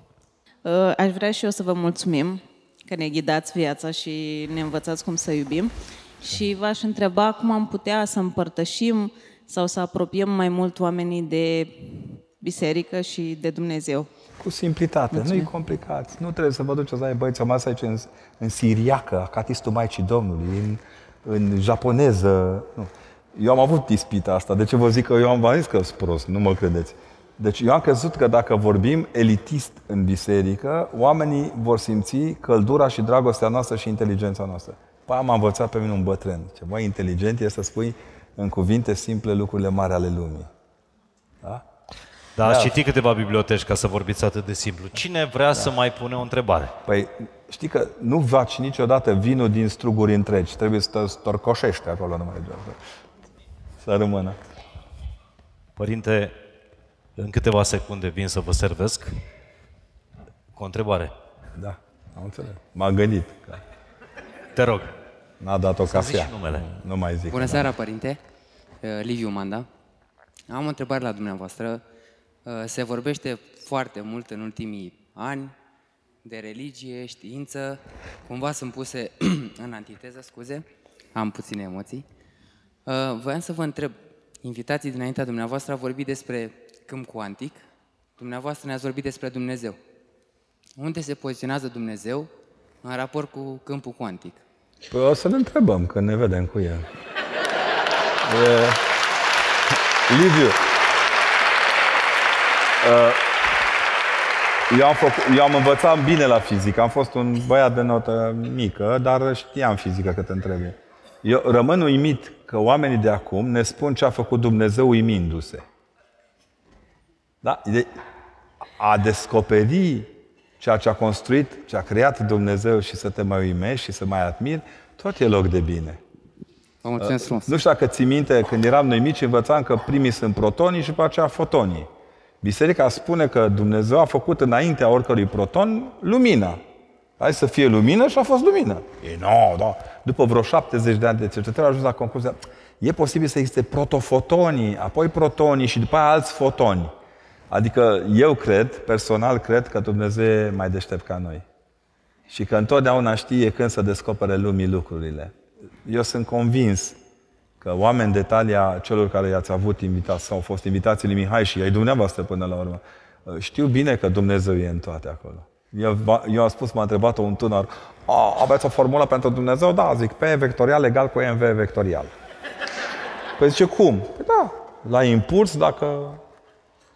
Aș vrea și eu să vă mulțumim că ne ghidați viața și ne învățați cum să iubim. Și v-aș întreba cum am putea să împărtășim sau să apropiem mai mult oamenii de biserică și de Dumnezeu. Cu simplitate, nu-i complicați. Nu trebuie să vă duceți, ai băieți, o masă aici în siriacă, acatistul Maicii Domnului, în japoneză. Nu. Eu am avut ispita asta. De ce vă zic că eu am zis că-s prost? Nu mă credeți. Deci eu am crezut că dacă vorbim elitist în biserică, oamenii vor simți căldura și dragostea noastră și inteligența noastră. Păi am învățat pe mine un bătrân. Ce mai inteligent e să spui în cuvinte simple lucrurile mari ale lumii. Da? Da, ați citit câteva biblioteci ca să vorbiți atât de simplu. Cine vrea să mai pune o întrebare? Păi, știi că nu faci niciodată vinul din struguri întregi. Trebuie să te storcoșești acolo numai degeaba. Să rămână. Părinte, în câteva secunde vin să vă servesc cu o întrebare. Da, am înțeles. M-am gândit. Te rog. N-a dat o cafea. Nu mai zic. Bună seara, părinte. Liviu Manda. Am o întrebare la dumneavoastră. Se vorbește foarte mult în ultimii ani de religie, știință. Cumva sunt puse în antiteză, scuze. Am puține emoții. Voiam să vă întreb. Invitații dinaintea dumneavoastră au vorbit despre câmp cuantic. Dumneavoastră ne-ați vorbit despre Dumnezeu. Unde se poziționează Dumnezeu în raport cu câmpul cuantic? Păi o să ne întrebăm, că ne vedem cu el. Liviu. Eu am învățat bine la fizică. Am fost un băiat de notă mică, dar știam fizică cât îmi trebuie. Eu rămân uimit că oamenii de acum ne spun ce a făcut Dumnezeu uimindu-se. Da? A descoperi ceea ce a construit, ce a creat Dumnezeu și să te mai uimești și să mai admiri, tot e loc de bine. Vă mulțumesc frumos. Nu știu dacă ții minte, când eram noi mici, învățam că primii sunt protonii și după aceea fotonii. Biserica spune că Dumnezeu a făcut înaintea oricărui proton lumina. Hai să fie lumină și a fost lumină. E nou, da. După vreo 70 de ani de cercetări a ajuns la concluzia, e posibil să existe protofotonii, apoi protonii și după aia alți fotoni. Adică eu cred, personal cred că Dumnezeu e mai deștept ca noi. Și că întotdeauna știe când să descopere lumii lucrurile. Eu sunt convins că oameni de talia celor care i-ați avut invitați sau au fost invitații lui Mihai și ai dumneavoastră până la urmă, știu bine că Dumnezeu e în toate acolo. Eu am spus, m-a întrebat-o un tânăr, aveți o formulă pentru Dumnezeu? Da, zic, P vectorial egal cu MV vectorial. Păi zice, cum? Păi da, la impuls, dacă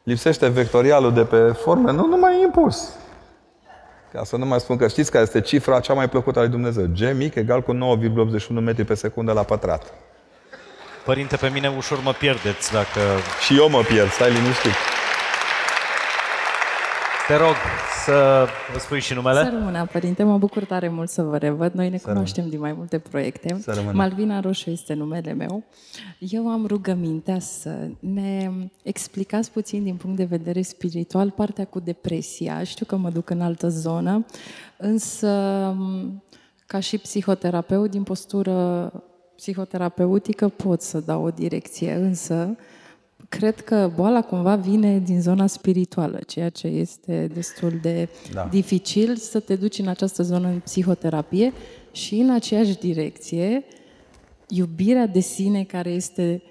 lipsește vectorialul de pe formă, nu mai e impuls. Ca să nu mai spun că știți care este cifra cea mai plăcută a lui Dumnezeu. G mic egal cu 9,81 metri pe secundă la pătrat. Părinte, pe mine ușor mă pierdeți dacă... Și eu mă pierd, stai liniștit. Te rog să vă spui și numele. Să rămână, părinte, mă bucur tare mult să vă revăd. Noi ne cunoaștem din mai multe proiecte. Malvina Roșu este numele meu. Eu am rugămintea să ne explicați puțin din punct de vedere spiritual partea cu depresia. Știu că mă duc în altă zonă, însă ca și psihoterapeut, din postură psihoterapeutică pot să dau o direcție, însă cred că boala cumva vine din zona spirituală, ceea ce este destul de dificil să te duci în această zonă în psihoterapie și în aceeași direcție iubirea de sine care este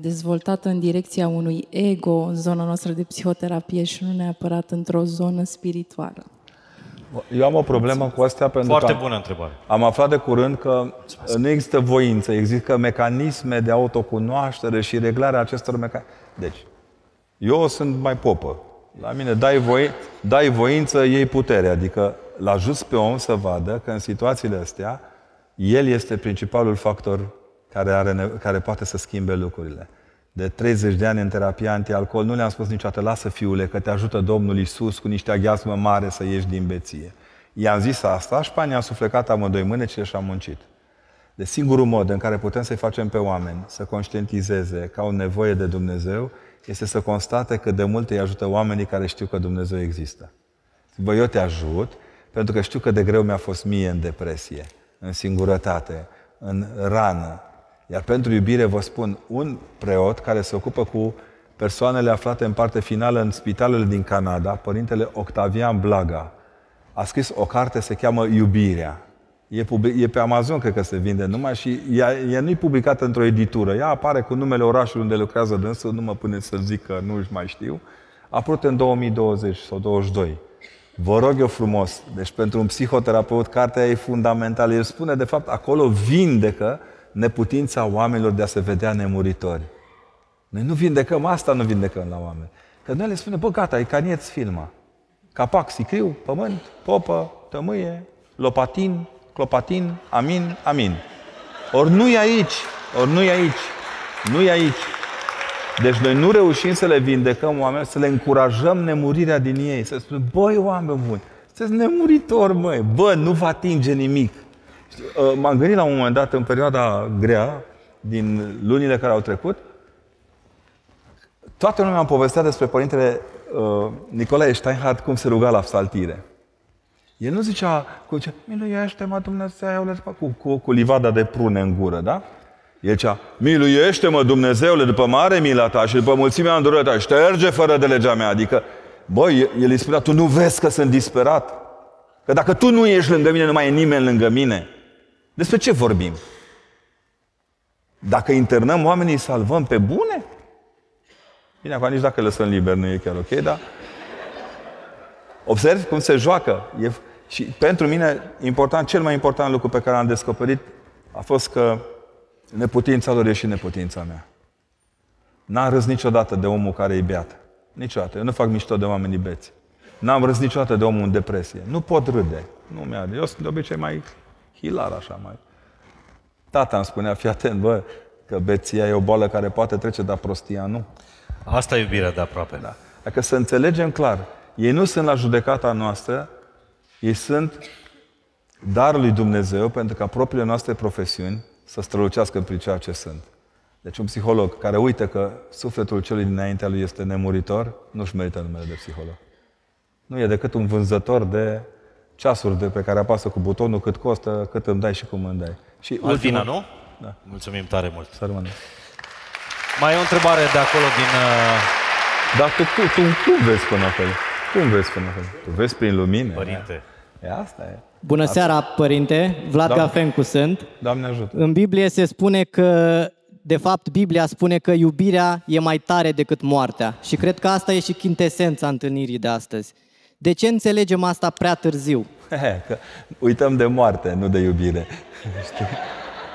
dezvoltată în direcția unui ego în zona noastră de psihoterapie și nu neapărat într-o zonă spirituală. Eu am o problemă cu astea pentru că foarte bună întrebare. Am aflat de curând că nu există voință, există mecanisme de autocunoaștere și reglarea acestor mecanisme. Deci, eu sunt mai popă. La mine dai voință, iei putere. Adică l-ajuți pe om să vadă că în situațiile astea, el este principalul factor care poate să schimbe lucrurile. De 30 de ani în terapia antialcool, nu le-am spus niciodată, lasă fiule că te ajută Domnul Iisus cu niște aghiazmă mare să ieși din beție. I-am zis asta și pani am suflecat amândoi mânecile și am muncit. De singurul mod în care putem să-i facem pe oameni să conștientizeze că au nevoie de Dumnezeu este să constate cât de mult îi ajută oamenii care știu că Dumnezeu există. Bă, eu te ajut pentru că știu că de greu mi-a fost mie în depresie, în singurătate, în rană. Iar pentru iubire vă spun, un preot care se ocupă cu persoanele aflate în parte finală în spitalele din Canada, părintele Octavian Blaga, a scris o carte, se cheamă Iubirea. E pe Amazon, cred că se vinde numai și ea nu-i publicată într-o editură. Ea apare cu numele orașului unde lucrează dânsul, nu mă puneți să zic că nu mai știu. A apărut în 2020 sau 2022. Vă rog eu frumos, deci pentru un psihoterapeut cartea e fundamentală. El spune, de fapt, acolo vindecă neputința oamenilor de a se vedea nemuritori. Noi nu vindecăm, asta nu vindecăm la oameni. Că noi le spune, bă, gata, e canieți filma. Capac, sicriu, pământ, popă, tămâie, lopatin, clopatin, amin, amin. Ori nu e aici, ori nu e aici, nu e aici. Deci noi nu reușim să le vindecăm oameni, să le încurajăm nemurirea din ei. Să spune, băi, oameni buni, sunteți nemuritori, măi, bă, nu vă atinge nimic. M-am gândit la un moment dat, în perioada grea, din lunile care au trecut, toată lumea am povestea despre părintele Nicolae Steinhardt cum se ruga la psaltire. El nu zicea, miluiește-mă Dumnezeule, cu livada de prune în gură, da? El zicea, miluiește-mă Dumnezeule după mare mila ta și după mulțimea îndurării ta, șterge fără de legea mea. Adică, băi, el îi spunea, tu nu vezi că sunt disperat? Că dacă tu nu ești lângă mine, nu mai e nimeni lângă mine. Despre ce vorbim? Dacă internăm oamenii, îi salvăm pe bune? Bine, acum nici dacă lăsăm liber nu e chiar ok, dar... Observi cum se joacă. Și pentru mine, important, cel mai important lucru pe care l-am descoperit a fost că neputința lor e și neputința mea. N-am râs niciodată de omul care e beat. Niciodată. Eu nu fac mișto de oamenii beți. N-am râs niciodată de omul în depresie. Nu pot râde. Nu mi-arde. Eu sunt de obicei mai hilar așa mai. Tata îmi spunea, fii atent, bă, că beția e o boală care poate trece, dar prostia nu. Asta e iubirea de aproape. Da. Dacă să înțelegem clar, ei nu sunt la judecata noastră, ei sunt darul lui Dumnezeu pentru ca propriile noastre profesiuni să strălucească prin ceea ce sunt. Deci un psiholog care uită că sufletul celui dinaintea lui este nemuritor, nu-și merită numele de psiholog. Nu e decât un vânzător de ceasuri de pe care apasă cu butonul, cât costă, cât îmi dai și cum îmi dai. Și Alvina, ultima... nu? Da. Mulțumim tare mult. Să rămâne. Mai e o întrebare de acolo din... Dar tu vezi până acolo? Cum vezi până acolo? Tu vezi prin lumine. Părinte. E asta e. Bună seara, părinte. Vlad Gafencu sunt. Doamne ajută. În Biblie se spune că... De fapt, Biblia spune că iubirea e mai tare decât moartea. Și cred că asta e și chintesența întâlnirii de astăzi. De ce înțelegem asta prea târziu? Că uităm de moarte, nu de iubire.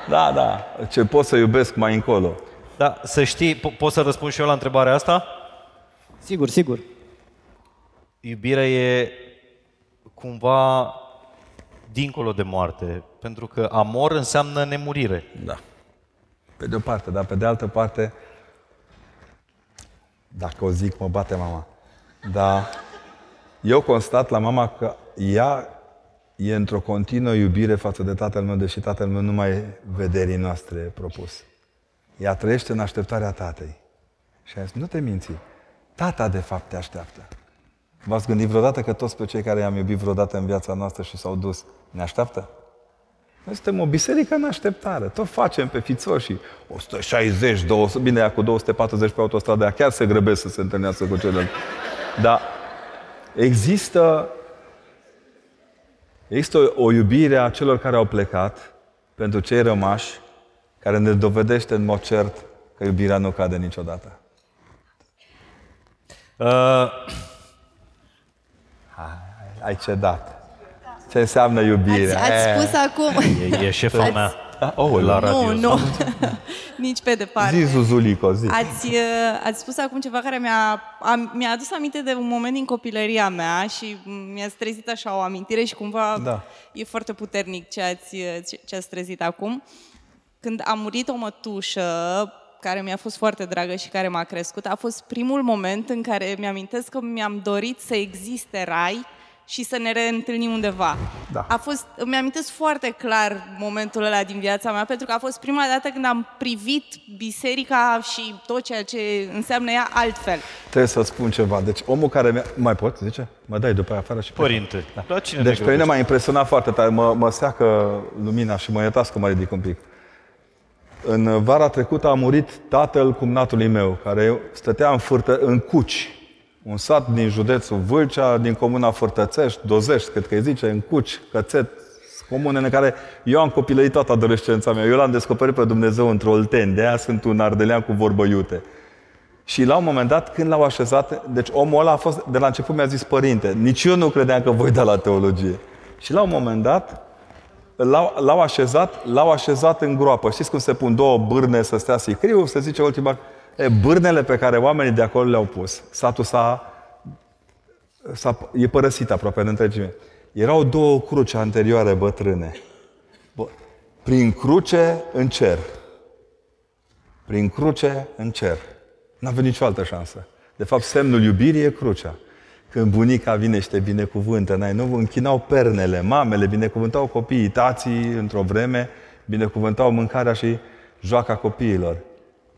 Da, da. Ce pot să iubesc mai încolo. Da, să știi, pot să răspund și eu la întrebarea asta? Sigur, sigur. Iubirea e cumva dincolo de moarte. Pentru că amor înseamnă nemurire. Da. Pe de o parte, dar pe de altă parte, dacă o zic, mă bate mama. Dar eu constat la mama că ea e într-o continuă iubire față de tatăl meu, deși tatăl meu nu mai e vederii noastre propus. Ea trăiește în așteptarea tatei. Și a zis, nu te minți, tata de fapt te așteaptă. V-ați gândit vreodată că toți pe cei care i-am iubit vreodată în viața noastră și s-au dus, ne așteaptă? Noi suntem o biserică în așteptare. Tot facem pe fițoșii. 160, 200, bine, ea cu 240 pe autostradă, chiar se grăbesc să se întâlnească cu celălalt. Dar există o iubire a celor care au plecat pentru cei rămași, care ne dovedește în mod cert că iubirea nu cade niciodată. Ai cedat. Ce înseamnă iubirea? Ați spus acum... E șefa mea. La radio. Nu, nici pe departe. Zi, Zuzulico, zi. Ați spus acum ceva care mi-a adus aminte de un moment din copilăria mea și mi-a trezit așa o amintire și cumva e foarte puternic ce ați trezit acum. Când a murit o mătușă, care mi-a fost foarte dragă și care m-a crescut, a fost primul moment în care mi-amintesc că mi-am dorit să existe rai și să ne reîntâlnim undeva. Da. Îmi amintesc foarte clar momentul ăla din viața mea, pentru că a fost prima dată când am privit biserica și tot ceea ce înseamnă ea altfel. Trebuie să spun ceva. Deci omul care mi-a... Mai pot, zice? Mă dai după aia afară și... Părinte. Da. Deci pe mine m-a impresionat foarte tare. Mă seacă lumina și mă iertați că mă ridic un pic. În vara trecută a murit tatăl cumnatului meu, care stătea în Cuci. Un sat din județul Vâlcea, din comuna Fârtățești, Dozești, cred că îi zice, în Cuci, Cățet, comune în care eu am copilărit toată adolescența mea. Eu l-am descoperit pe Dumnezeu într-o Olteni, de aia sunt un ardelean cu vorbă iute. Și la un moment dat, când l-au așezat, deci omul ăla a fost, de la început mi-a zis, părinte, nici eu nu credeam că voi da la teologie. Și la un moment dat, l-au așezat în groapă. Știți cum se pun două bârne să stea sicriu? Se zice ultima... Bârnele pe care oamenii de acolo le-au pus, satul e părăsit aproape în întregime. Erau două cruci anterioare bătrâne. Prin cruce în cer. Prin cruce în cer. N-avea nicio altă șansă. De fapt, semnul iubirii e crucea. Când bunica vine și te binecuvântă, închinau pernele, mamele, binecuvântau copiii, tații, într-o vreme, binecuvântau mâncarea și joaca copiilor.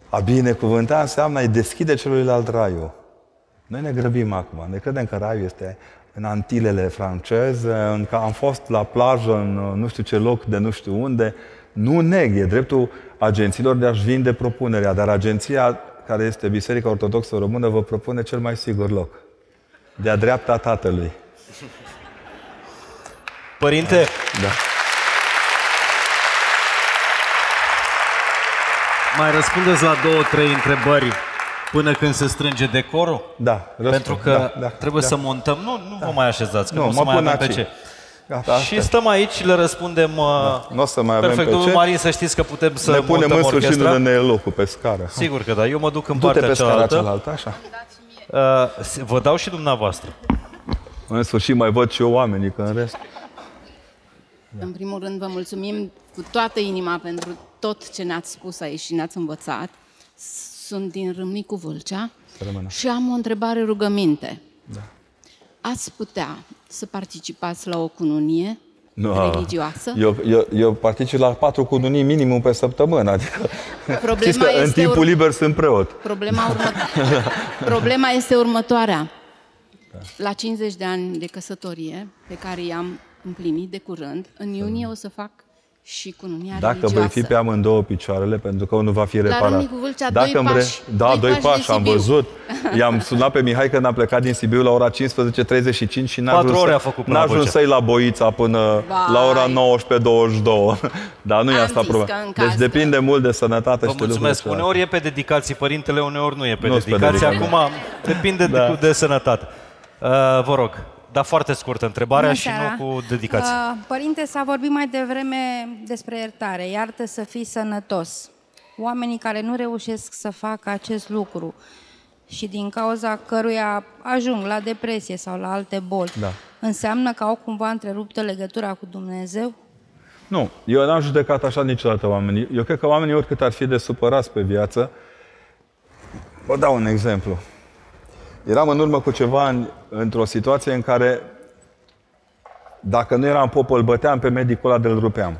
A binecuvânta înseamnă a-i deschide celuilalt raiul. Noi ne grăbim acum. Ne credem că raiul este în Antilele franceze, că am fost la plajă în nu știu ce loc de nu știu unde. Nu neg, e dreptul agențiilor de a-și vinde propunerea, dar agenția care este Biserica Ortodoxă Română vă propune cel mai sigur loc. De-a dreapta Tatălui. Părinte! Da. Mai răspundeți la 2-3 întrebări până când se strânge decorul? Da, răspund. Pentru că trebuie să montăm. Nu vă mai așezați, că nu o să mai avem pe ce. Gata, și stăm aici, le răspundem. Nu o să mai avem perfect, domnul Marin, să știți că putem să ne punem în sfârșit unde ne locul pe scară. Sigur că da, eu mă duc în partea cealaltă. Așa. Vă dau și dumneavoastră. În sfârșit mai văd și eu oamenii, că în rest... În primul rând vă mulțumim cu toată inima pentru tot ce ne-ați spus aici și ne-ați învățat. Sunt din Râmnicu Vâlcea și am o întrebare rugăminte. Da. Ați putea să participați la o cununie religioasă? Eu particip la 4 cununii minimum pe săptămână. Adică, știți că în timpul liber sunt preot. Problema este următoarea. La 50 de ani de căsătorie, pe care i-am împlinit de curând, în iunie o să fac și cununia religioasă. Dacă voi fi pe amândouă picioarele, pentru că nu va fi reparat. Dacă doi pași am văzut. I-am sunat pe Mihai când am plecat din Sibiu la ora 15:35 și n-a ajuns să-i la Boița până la ora 19:22. Dar nu e asta problema. Deci depinde mult de sănătate și de lucruri. Mulțumesc. Uneori e pe dedicații părintele, uneori nu e pe dedicații. Acum depinde de sănătate. Vă rog. Dar foarte scurtă întrebarea și nu cu dedicație. Părinte, s-a vorbit mai devreme despre iertare. Iartă să fii sănătos. Oamenii care nu reușesc să facă acest lucru și din cauza căruia ajung la depresie sau la alte boli, înseamnă că au cumva întreruptă legătura cu Dumnezeu? Nu. Eu n-am judecat așa niciodată oamenii. Eu cred că oamenii, oricât ar fi de supărați pe viață... Vă dau un exemplu. Eram în urmă cu ceva ani într-o situație în care, dacă nu eram popă, îl băteam pe medicul ăla, de-l rupeam.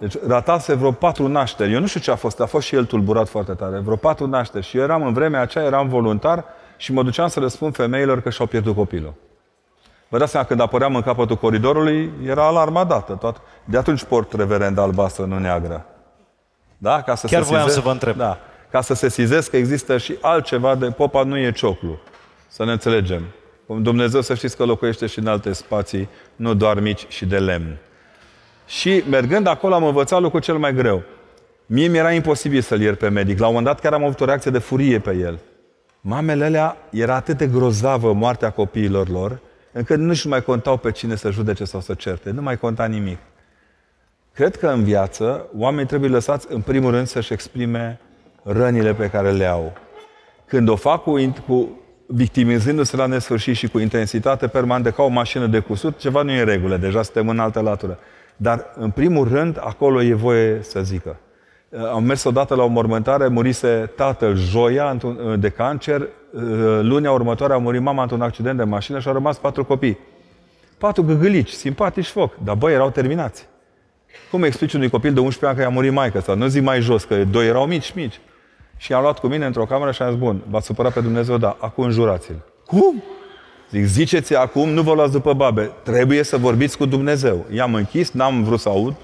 Deci ratase vreo 4 nașteri. Eu nu știu ce a fost și el tulburat foarte tare. Vreo 4 nașteri. Și eu eram în vremea aceea, eram voluntar și mă duceam să răspund femeilor că și-au pierdut copilul. Vă dați seama, când apăream în capătul coridorului, era alarma dată. De atunci port reverenda albastră, nu neagră. Da? Ca să chiar voiam să vă întreb. Da. Ca să sesizez că există și altceva de popa nu e cioclu. Să ne înțelegem. Dumnezeu, să știți că locuiește și în alte spații, nu doar mici și de lemn. Și mergând acolo am învățat lucrul cel mai greu. Mie mi-era imposibil să-l iert pe medic. La un moment dat chiar am avut o reacție de furie pe el. Mamele alea era atât de grozavă moartea copiilor lor, încât nu-și mai contau pe cine să judece sau să certe. Nu mai conta nimic. Cred că în viață oamenii trebuie lăsați în primul rând să-și exprime rănile pe care le au. Când o fac victimizându-se la nesfârșit și cu intensitate permanentă, ca o mașină de cusut, ceva nu e în regulă, deja suntem în altă latură. Dar, în primul rând, acolo e voie să zică. Am mers odată la o mormântare, murise tatăl joia de cancer, lunea următoare a murit mama într-un accident de mașină și au rămas 4 copii. 4 gâgâlici, simpatici foc, dar băi, erau terminați. Cum explici unui copil de 11 ani că i-a murit maică sau nu zic mai jos, că 2 erau mici. Și am luat cu mine într-o cameră și am zis, bun, v-ați supărat pe Dumnezeu, da, acum înjurați-l. Cum? Zic, ziceți acum, nu vă luați după babe, trebuie să vorbiți cu Dumnezeu. I-am închis, n-am vrut să aud.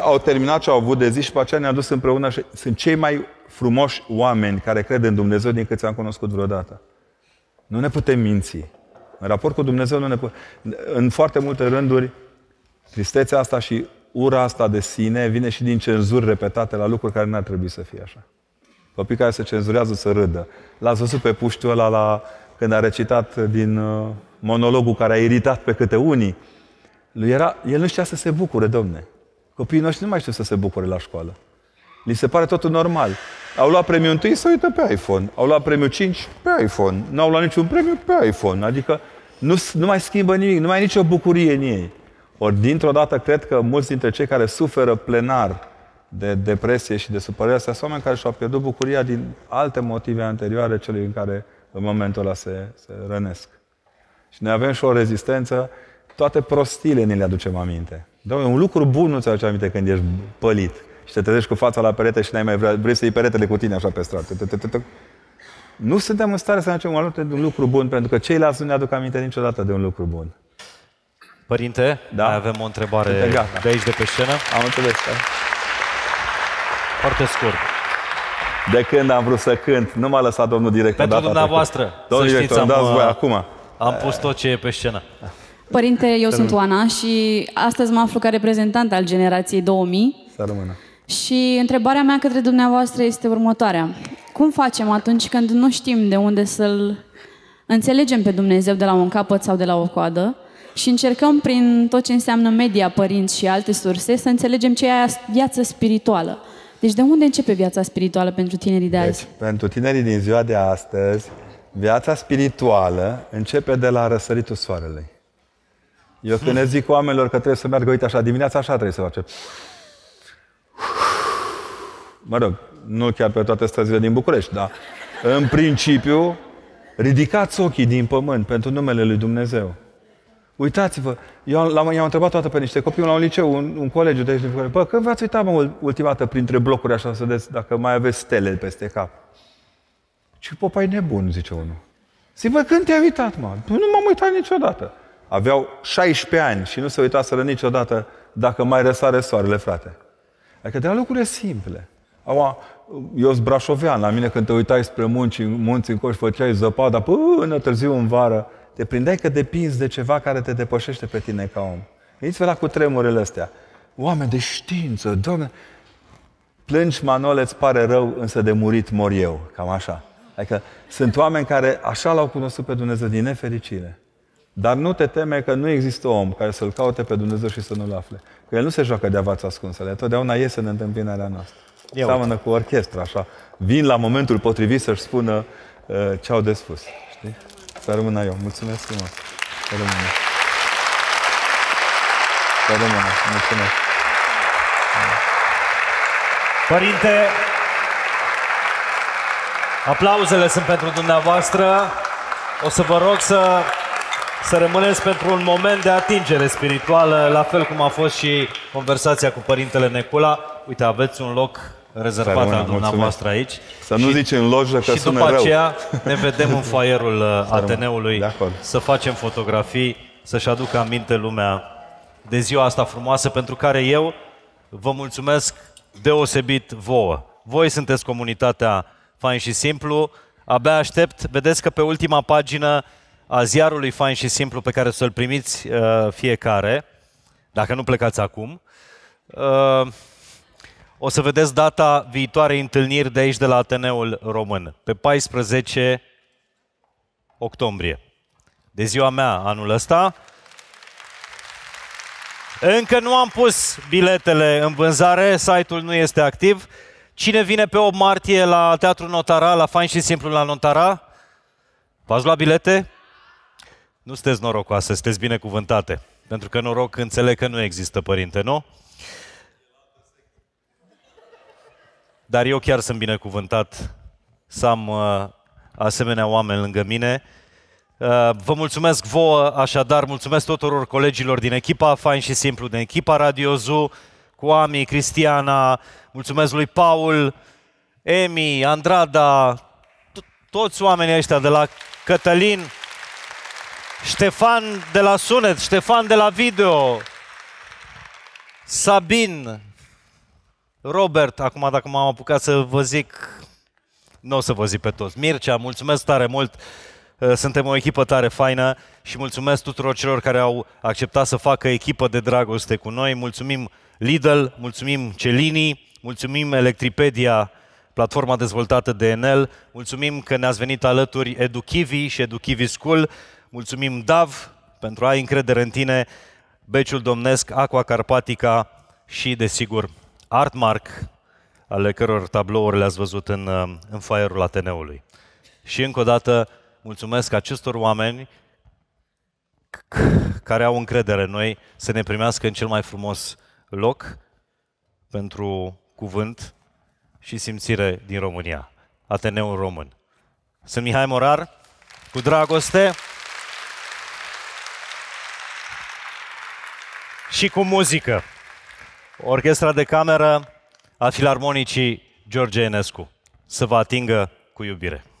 Au terminat ce au avut de zi și pe aceea ne-am dus împreună și sunt cei mai frumoși oameni care cred în Dumnezeu din câți am cunoscut vreodată. Nu ne putem minți. În raport cu Dumnezeu nu ne putem... În foarte multe rânduri, tristețea asta și ura asta de sine vine și din cenzuri repetate la lucruri care n-ar trebui să fie așa. Copii care se cenzurează să râdă. L-ați văzut pe puștiul ăla când a recitat din monologul care a iritat pe câte unii. El nu știa să se bucure, domne. Copiii noștri nu mai știu să se bucure la școală. Li se pare totul normal. Au luat premiul 1, se uită pe iPhone. Au luat premiul 5, pe iPhone. N-au luat niciun premiu, pe iPhone. Adică nu mai schimbă nimic, nu mai e nicio bucurie în ei. Ori, dintr-o dată, cred că mulți dintre cei care suferă plenar de depresie și de supărare sunt oameni care și-au pierdut bucuria din alte motive anterioare celui în care în momentul ăla se rănesc. Și noi avem și o rezistență, toate prostiile ne le aducem aminte. Dar un lucru bun nu ți aduce aminte când ești pălit și te trezești cu fața la perete și n-ai mai vrei să iei peretele cu tine așa pe stradă. Nu suntem în stare să ne aducem aminte de un lucru bun, pentru că ceilalți nu ne aduc aminte niciodată de un lucru bun. Părinte, mai avem o întrebare de aici, de pe scenă. Am înțeles. Foarte scurt. De când am vrut să cânt, nu m-a lăsat domnul director. Pentru dumneavoastră, domnul director, îmi dați voi acum. Am pus tot ce e pe scenă. Părinte, eu sunt Oana și astăzi mă aflu ca reprezentant al generației 2000. Să rămână. Și întrebarea mea către dumneavoastră este următoarea. Cum facem atunci când nu știm de unde să-L înțelegem pe Dumnezeu, de la un capăt sau de la o coadă? Și încercăm prin tot ce înseamnă media, părinți și alte surse să înțelegem ce e viața spirituală. Deci de unde începe viața spirituală pentru tinerii de azi? Deci, pentru tinerii din ziua de astăzi, viața spirituală începe de la răsăritul soarelui. Eu când le zic oamenilor că trebuie să meargă, uite așa, dimineața așa trebuie să facem. Mă rog, nu chiar pe toate străzile din București, dar în principiu, ridicați ochii din pământ pentru numele lui Dumnezeu. Uitați-vă, eu i-am întrebat toată pe niște copii la un liceu, un colegiu de aici din București, bă, când v-ați uitat, mă, ultima dată printre blocuri așa să vedeți dacă mai aveți stele peste cap? Ce popa e nebun, zice unul. Zic, bă, când te-ai uitat, mă? Nu m-am uitat niciodată. Aveau 16 ani și nu se uitaseră niciodată dacă mai răsare soarele, frate. Adică de la lucrurile simple. Eu sunt brașovean, la mine când te uitai spre munți încoși, făceai zăpada, până târziu în vară, te prindeai că depinzi de ceva care te depășește pe tine ca om. Gândiți-vă la cutremurile astea. Oameni de știință, Doamne! Plângi, Manole, îți pare rău, însă de murit mor eu. Cam așa. Adică sunt oameni care așa l-au cunoscut pe Dumnezeu din nefericire. Dar nu te teme că nu există om care să-L caute pe Dumnezeu și să nu-L afle. Că El nu se joacă de avați ascunsele, totdeauna iese în întâmpinarea noastră. Seamănă cu orchestră, așa. Vin la momentul potrivit să-și spună ce au de spus. Știi? Să rămână eu. Mulțumesc frumos. Să rămână. Să rămână. Mulțumesc. Părinte, aplauzele sunt pentru dumneavoastră. O să vă rog să rămâneți pentru un moment de atingere spirituală, la fel cum a fost și conversația cu Părintele Necula. Uite, aveți un loc rezervat al dumneavoastră aici. Să nu zicem lojă că sună rău. Și după aceea ne vedem în foaierul Ateneului să facem fotografii, să-și aducă aminte lumea de ziua asta frumoasă, pentru care eu vă mulțumesc deosebit vouă. Voi sunteți comunitatea Fain și Simplu. Abia aștept. Vedeți că pe ultima pagină a ziarului Fain și Simplu, pe care să-l primiți fiecare, dacă nu plecați acum, o să vedeți data viitoarei întâlniri de aici, de la Ateneul Român, pe 14 octombrie. De ziua mea anul ăsta. Încă nu am pus biletele în vânzare, site-ul nu este activ. Cine vine pe 8 martie la Teatrul Notara, la Fain și Simplu la Notara, v-ați luat bilete? Nu sunteți norocoase, sunteți binecuvântate. Pentru că noroc înțeleg că nu există, părinte, nu? Dar eu chiar sunt binecuvântat să am asemenea oameni lângă mine. Vă mulțumesc vouă, așadar, mulțumesc tuturor colegilor din echipa Fain și Simplu, din echipa Radio Zoo, cu Ami, Cristiana, mulțumesc lui Paul, Emi, Andrada, toți oamenii ăștia, de la Cătălin, Ștefan de la sunet, Ștefan de la video, Sabin, Robert, acum dacă m-am apucat să vă zic, nu o să vă zic pe toți. Mircea, mulțumesc tare mult, suntem o echipă tare faină și mulțumesc tuturor celor care au acceptat să facă echipă de dragoste cu noi. Mulțumim Lidl, mulțumim Celini, mulțumim Electripedia, platforma dezvoltată de Enel, mulțumim că ne-ați venit alături Edukivi și Edukivi School, mulțumim DAV pentru a-i încredere în tine, Beciul Domnesc, Aqua Carpatica și, desigur, Artmark, ale căror tablouri le-ați văzut în foaierul Ateneului. Și încă o dată mulțumesc acestor oameni care au încredere în noi să ne primească în cel mai frumos loc pentru cuvânt și simțire din România, Ateneul Român. Sunt Mihai Morar, cu dragoste și cu muzică. Orchestra de cameră a Filarmonicii George Enescu. Să vă atingă cu iubire.